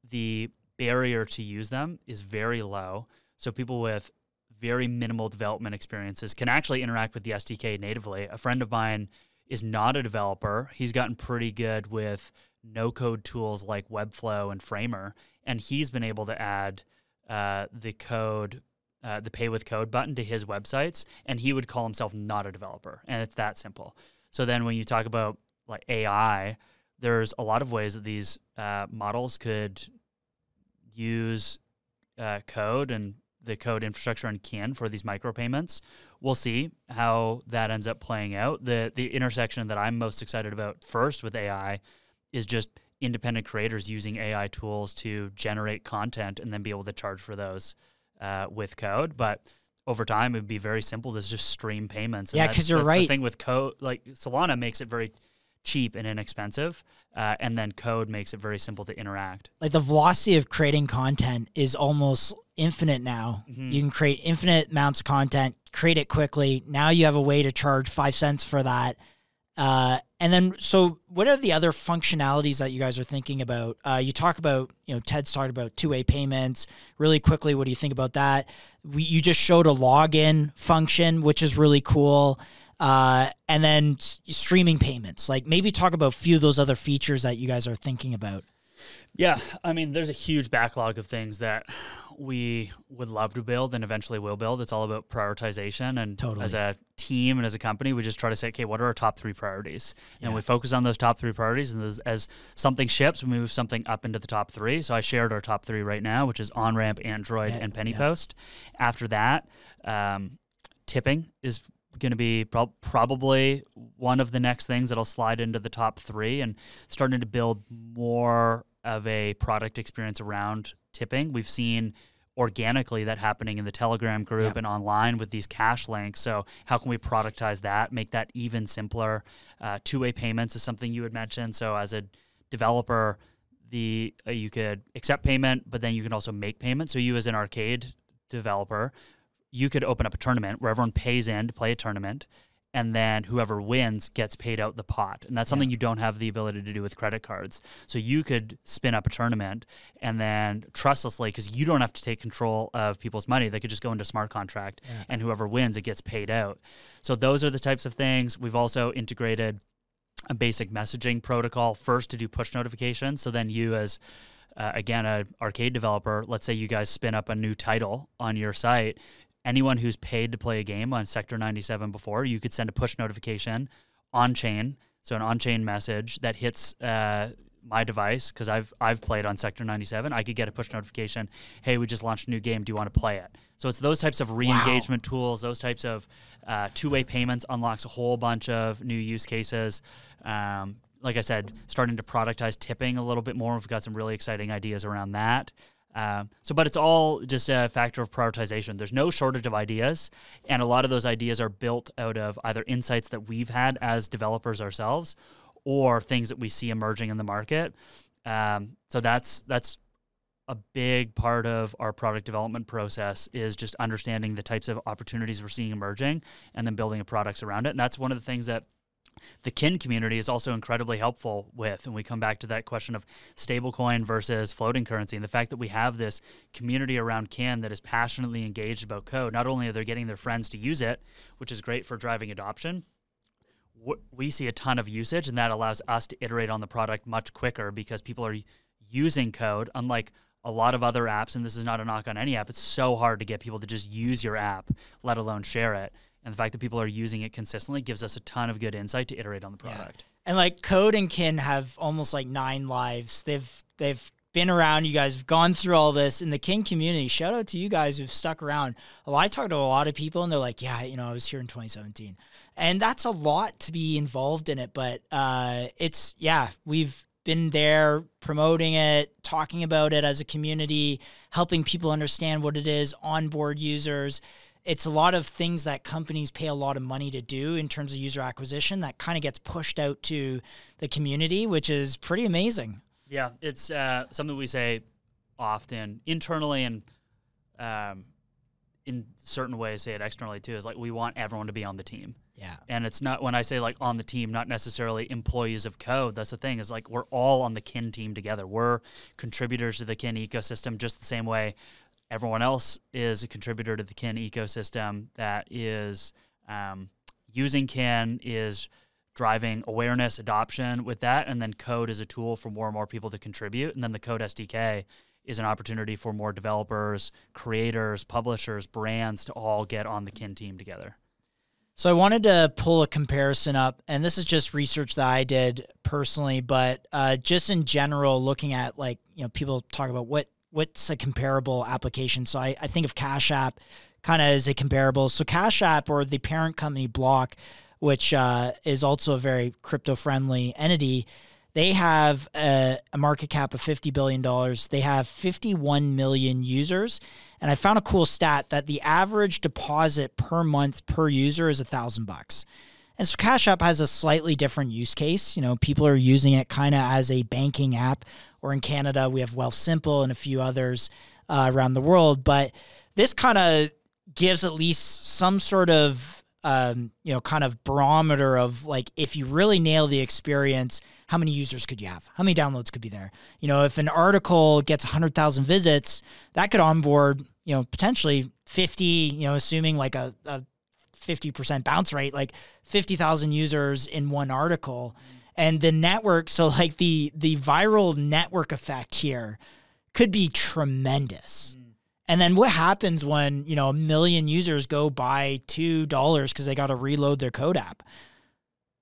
the barrier to use them is very low. So people with very minimal development experiences can actually interact with the SDK natively. A friend of mine is not a developer. He's gotten pretty good with no-code tools like Webflow and Framer, and he's been able to add the Pay with Code button to his websites, and he would call himself not a developer, and it's that simple. So then when you talk about like AI, there's a lot of ways that these models could use Code and the Code infrastructure in Kin for these micropayments. We'll see how that ends up playing out. The intersection that I'm most excited about first with AI is just independent creators using AI tools to generate content and then be able to charge for those with Code. But over time, it would be very simple to just stream payments. And yeah, because you're right. The thing with Code, like Solana makes it very cheap and inexpensive, and then Code makes it very simple to interact. Like the velocity of creating content is almost infinite now. Mm-hmm. You can create infinite amounts of content, create it quickly. Now you have a way to charge 5 cents for that. And then, so what are the other functionalities that you guys are thinking about? You talk about, you know, Ted's talked about two-way payments really quickly. What do you think about that? You just showed a login function, which is really cool. And then streaming payments. Like, maybe talk about a few of those other features that you guys are thinking about. Yeah, I mean, there's a huge backlog of things that we would love to build and eventually will build. It's all about prioritization. And totally, as a team and as a company, we just try to say, okay, what are our top three priorities? And we focus on those top three priorities. And as something ships, we move something up into the top three. So I shared our top three right now, which is OnRamp, Android, and Penny Post. After that, tipping is going to be probably one of the next things that'll slide into the top three, and starting to build more of a product experience around tipping. We've seen organically that happening in the Telegram group and online with these cash links. So how can we productize that, make that even simpler? Two-way payments is something you had mentioned. So as a developer, you could accept payment, but then you can also make payment. So you as an arcade developer, you could open up a tournament where everyone pays in to play a tournament, and then whoever wins gets paid out the pot. And that's something you don't have the ability to do with credit cards. So you could spin up a tournament and then trustlessly, because you don't have to take control of people's money, they could just go into smart contract, and whoever wins, it gets paid out. So those are the types of things. We've also integrated a basic messaging protocol first to do push notifications. So then you as, again, an arcade developer, let's say you guys spin up a new title on your site, anyone who's paid to play a game on Sector 97 before, you could send a push notification on-chain, so an on-chain message that hits my device, because I've played on Sector 97. I could get a push notification, hey, we just launched a new game. Do you want to play it? So it's those types of re-engagement tools, those types of two-way payments unlocks a whole bunch of new use cases. Like I said, starting to productize tipping a little bit more. We've got some really exciting ideas around that. But it's all just a factor of prioritization. There's no shortage of ideas, and a lot of those ideas are built out of either insights that we've had as developers ourselves or things that we see emerging in the market. So that's a big part of our product development process, is just understanding the types of opportunities we're seeing emerging and then building products around it. And that's one of the things that the Kin community is also incredibly helpful with. And we come back to that question of stablecoin versus floating currency, and the fact that we have this community around Kin that is passionately engaged about code. Not only are they getting their friends to use it, which is great for driving adoption, we see a ton of usage, and that allows us to iterate on the product much quicker because people are using code, unlike a lot of other apps. And this is not a knock on any app. It's so hard to get people to just use your app, let alone share it. And the fact that people are using it consistently gives us a ton of good insight to iterate on the product. Yeah. And like Code and Kin have almost like 9 lives. They've been around. You guys have gone through all this in the Kin community. Shout out to you guys who've stuck around. I talked to a lot of people and they're like, yeah, you know, I was here in 2017, and that's a lot to be involved in it. But it's, yeah, we've been there promoting it, talking about it as a community, helping people understand what it is, onboard users. It's a lot of things that companies pay a lot of money to do in terms of user acquisition that kind of gets pushed out to the community, which is pretty amazing. Yeah, it's something we say often internally, and in certain ways say it externally too, is like we want everyone to be on the team. Yeah. And it's not, when I say like on the team, not necessarily employees of Code. That's the thing, is like we're all on the Kin team together. We're contributors to the Kin ecosystem just the same way everyone else is a contributor to the Kin ecosystem that is using Kin, is driving awareness, adoption with that, and then Code is a tool for more and more people to contribute. And then the Code SDK is an opportunity for more developers, creators, publishers, brands to all get on the Kin team together. So I wanted to pull a comparison up, and this is just research that I did personally, but just in general, looking at, like, you know, people talk about what's a comparable application. So I think of Cash App kind of as a comparable. So Cash App, or the parent company Block, which is also a very crypto-friendly entity, they have a market cap of $50 billion. They have 51 million users. And I found a cool stat that the average deposit per month per user is $1,000. And so Cash App has a slightly different use case. You know, people are using it kind of as a banking app, or in Canada, we have Wealthsimple and a few others around the world. But this kind of gives at least some sort of, you know, kind of barometer of, like, if you really nail the experience, how many users could you have? How many downloads could be there? You know, if an article gets 100,000 visits, that could onboard, you know, potentially 50, you know, assuming like a 50% bounce rate, like 50,000 users in one article. And the network, so like the viral network effect here could be tremendous. And then what happens when, you know, 1 million users go buy $2 because they got to reload their Code app?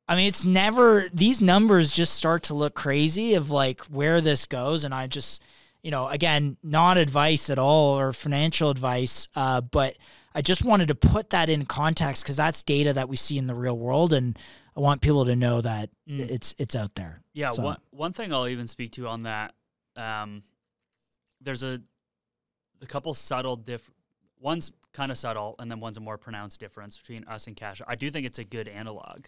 I mean, it's never, these numbers just start to look crazy of like where this goes. And I just, you know, again, not advice at all or financial advice, but I just wanted to put that in context because that's data that we see in the real world. And I want people to know that it's out there. Yeah. So. One thing I'll even speak to on that, there's a couple subtle differences. One's kind of subtle, and then one's a more pronounced difference between us and Cash App. I do think it's a good analog.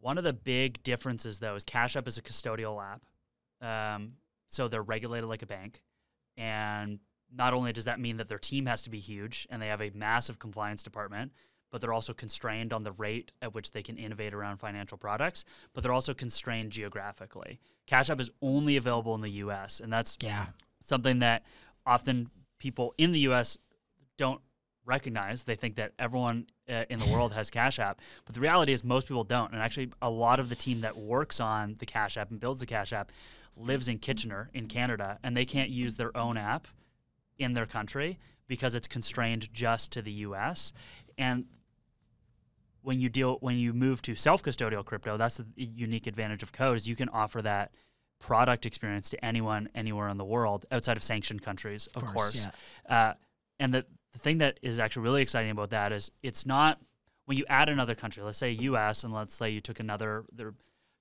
One of the big differences, though, is Cash App is a custodial app. So they're regulated like a bank. And not only does that mean that their team has to be huge and they have a massive compliance department, but they're also constrained on the rate at which they can innovate around financial products, but they're also constrained geographically. Cash App is only available in the U.S., and that's something that often people in the U.S. don't recognize. They think that everyone in the world has Cash App, but the reality is most people don't. And actually, a lot of the team that works on the Cash App and builds the Cash App lives in Kitchener in Canada, and they can't use their own app in their country because it's constrained just to the U.S. And when you move to self-custodial crypto, that's the unique advantage of Code, is you can offer that product experience to anyone, anywhere in the world, outside of sanctioned countries, of course. Yeah. And the thing that is actually really exciting about that is it's not when you add another country, let's say US, and let's say you took another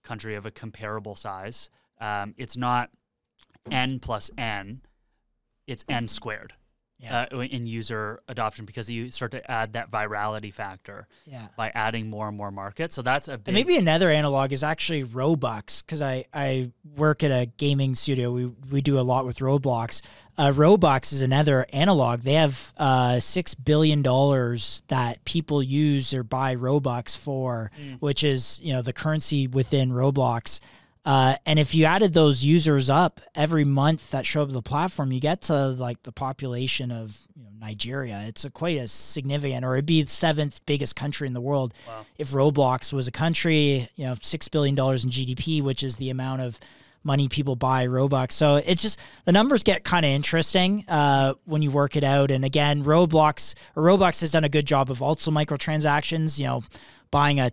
country of a comparable size, it's not N plus N, it's N squared in user adoption, because you start to add that virality factor by adding more and more markets. So that's a big... And maybe another analog is actually Robux, because I work at a gaming studio. We do a lot with Roblox. Robux is another analog. They have $6 billion that people use or buy Robux for, which is, you know, the currency within Roblox. And if you added those users up every month that show up to the platform, you get to like the population of, you know, Nigeria. It's quite a significant, or it'd be the 7th biggest country in the world. Wow. If Roblox was a country, you know, $6 billion in GDP, which is the amount of money people buy Robux. So it's just, the numbers get kind of interesting when you work it out. And again, Robux has done a good job of also microtransactions, you know, buying a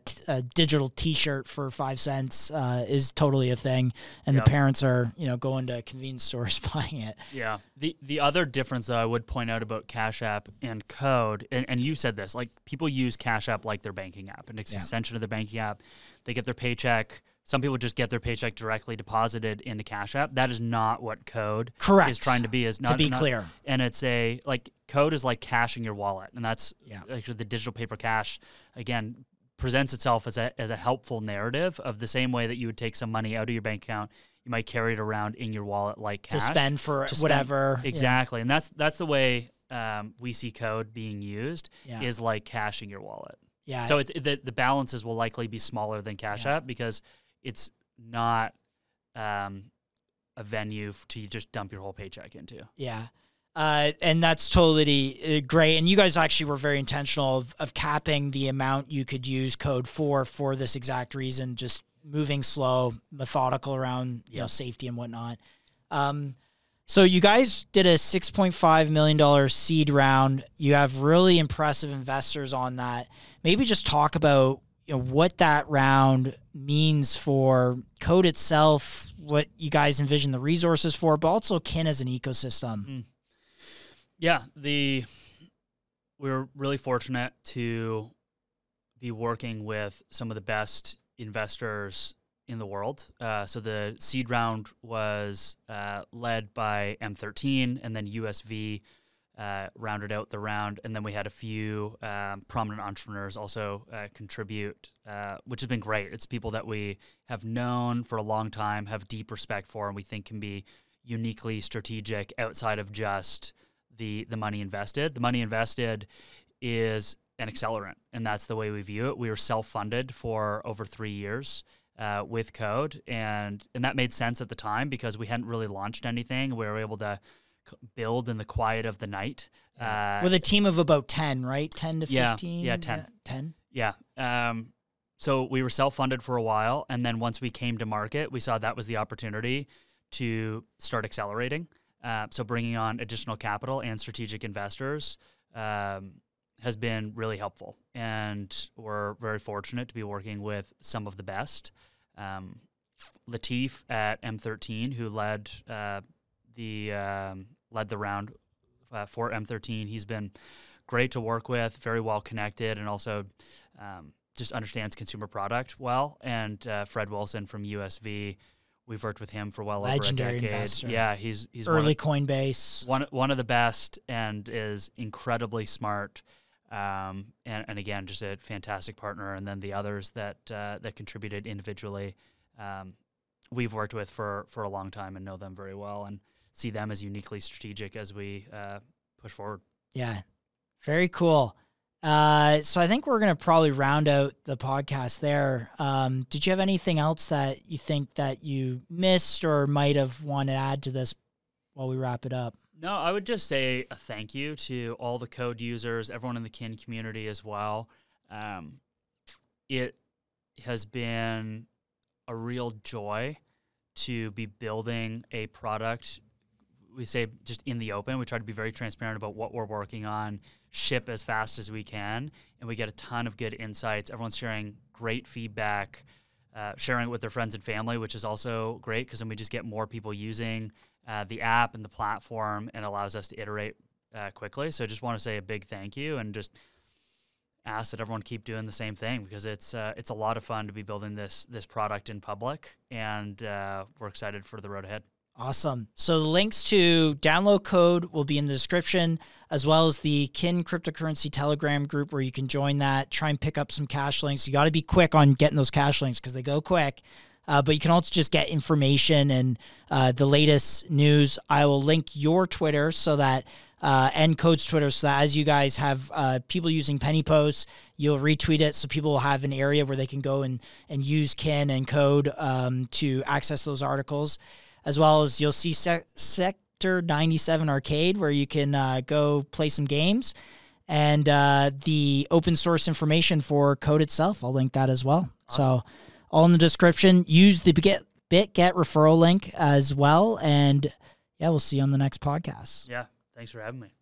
digital T-shirt for 5 cents is totally a thing, and the parents are, you know, going to convenience stores buying it. Yeah. The other difference that I would point out about Cash App and Code, and you said this, like people use Cash App like their banking app, and it's an extension of their banking app. They get their paycheck. Some people just get their paycheck directly deposited into Cash App. That is not what Code is trying to be. To be clear. And it's a, like, Code is like cash in your wallet, and that's actually the digital paper cash again. Presents itself as a helpful narrative of the same way that you would take some money out of your bank account, you might carry it around in your wallet like cash. To spend for whatever. Exactly. Yeah. And that's the way we see Code being used, is like cash in your wallet. Yeah. So the balances will likely be smaller than Cash App because it's not a venue to just dump your whole paycheck into. Yeah. And that's totally great. And you guys actually were very intentional of capping the amount you could use Code for this exact reason, just moving slow, methodical around you know, safety and whatnot. So you guys did a $6.5 million seed round. You have really impressive investors on that. Maybe just talk about, you know, what that round means for Code itself, what you guys envision the resources for, but also Kin as an ecosystem. Yeah, we were really fortunate to be working with some of the best investors in the world. So the seed round was led by M13, and then USV rounded out the round. And then we had a few prominent entrepreneurs also contribute, which has been great. It's people that we have known for a long time, have deep respect for, and we think can be uniquely strategic outside of just the money invested. The money invested is an accelerant, and that's the way we view it. We were self-funded for over 3 years with Code, and that made sense at the time because we hadn't really launched anything. We were able to build in the quiet of the night. With a team of about 10, right? 10 to 15? Yeah, 10. 10? Yeah. So we were self-funded for a while, and then once we came to market, we saw that was the opportunity to start accelerating. So bringing on additional capital and strategic investors has been really helpful. And we're very fortunate to be working with some of the best. Latif at M13, who led the round for M13. He's been great to work with, very well connected, and also just understands consumer product well. And Fred Wilson from USV, we've worked with him for well legendary over a decade. Investor. Yeah, he's early Coinbase. One of the best, and is incredibly smart. And again, just a fantastic partner. And then the others that that contributed individually, we've worked with for a long time and know them very well, and see them as uniquely strategic as we push forward. Yeah, very cool. So I think we're going to probably round out the podcast there. Did you have anything else that you think that you missed or might have wanted to add to this while we wrap it up? No, I would just say a thank you to all the Code users, everyone in the Kin community as well. It has been a real joy to be building a product. We say just in the open, we try to be very transparent about what we're working on, ship as fast as we can, and we get a ton of good insights. Everyone's sharing great feedback, sharing it with their friends and family, which is also great because then we just get more people using the app and the platform, and allows us to iterate quickly. So I just want to say a big thank you, and just ask that everyone keep doing the same thing, because it's a lot of fun to be building this product in public, and we're excited for the road ahead. Awesome. So the links to download Code will be in the description, as well as the Kin Cryptocurrency Telegram group where you can join that. Try and pick up some cash links. You got to be quick on getting those cash links because they go quick. But you can also just get information and the latest news. I will link your Twitter so that and Code's Twitter, so that as you guys have people using Penny Post, you'll retweet it, so people will have an area where they can go and use Kin and Code to access those articles, as well as you'll see Sector 97 Arcade, where you can go play some games, and the open source information for Code itself. I'll link that as well. Awesome. So all in the description. Use the Bitget referral link as well. And yeah, we'll see you on the next podcast. Yeah. Thanks for having me.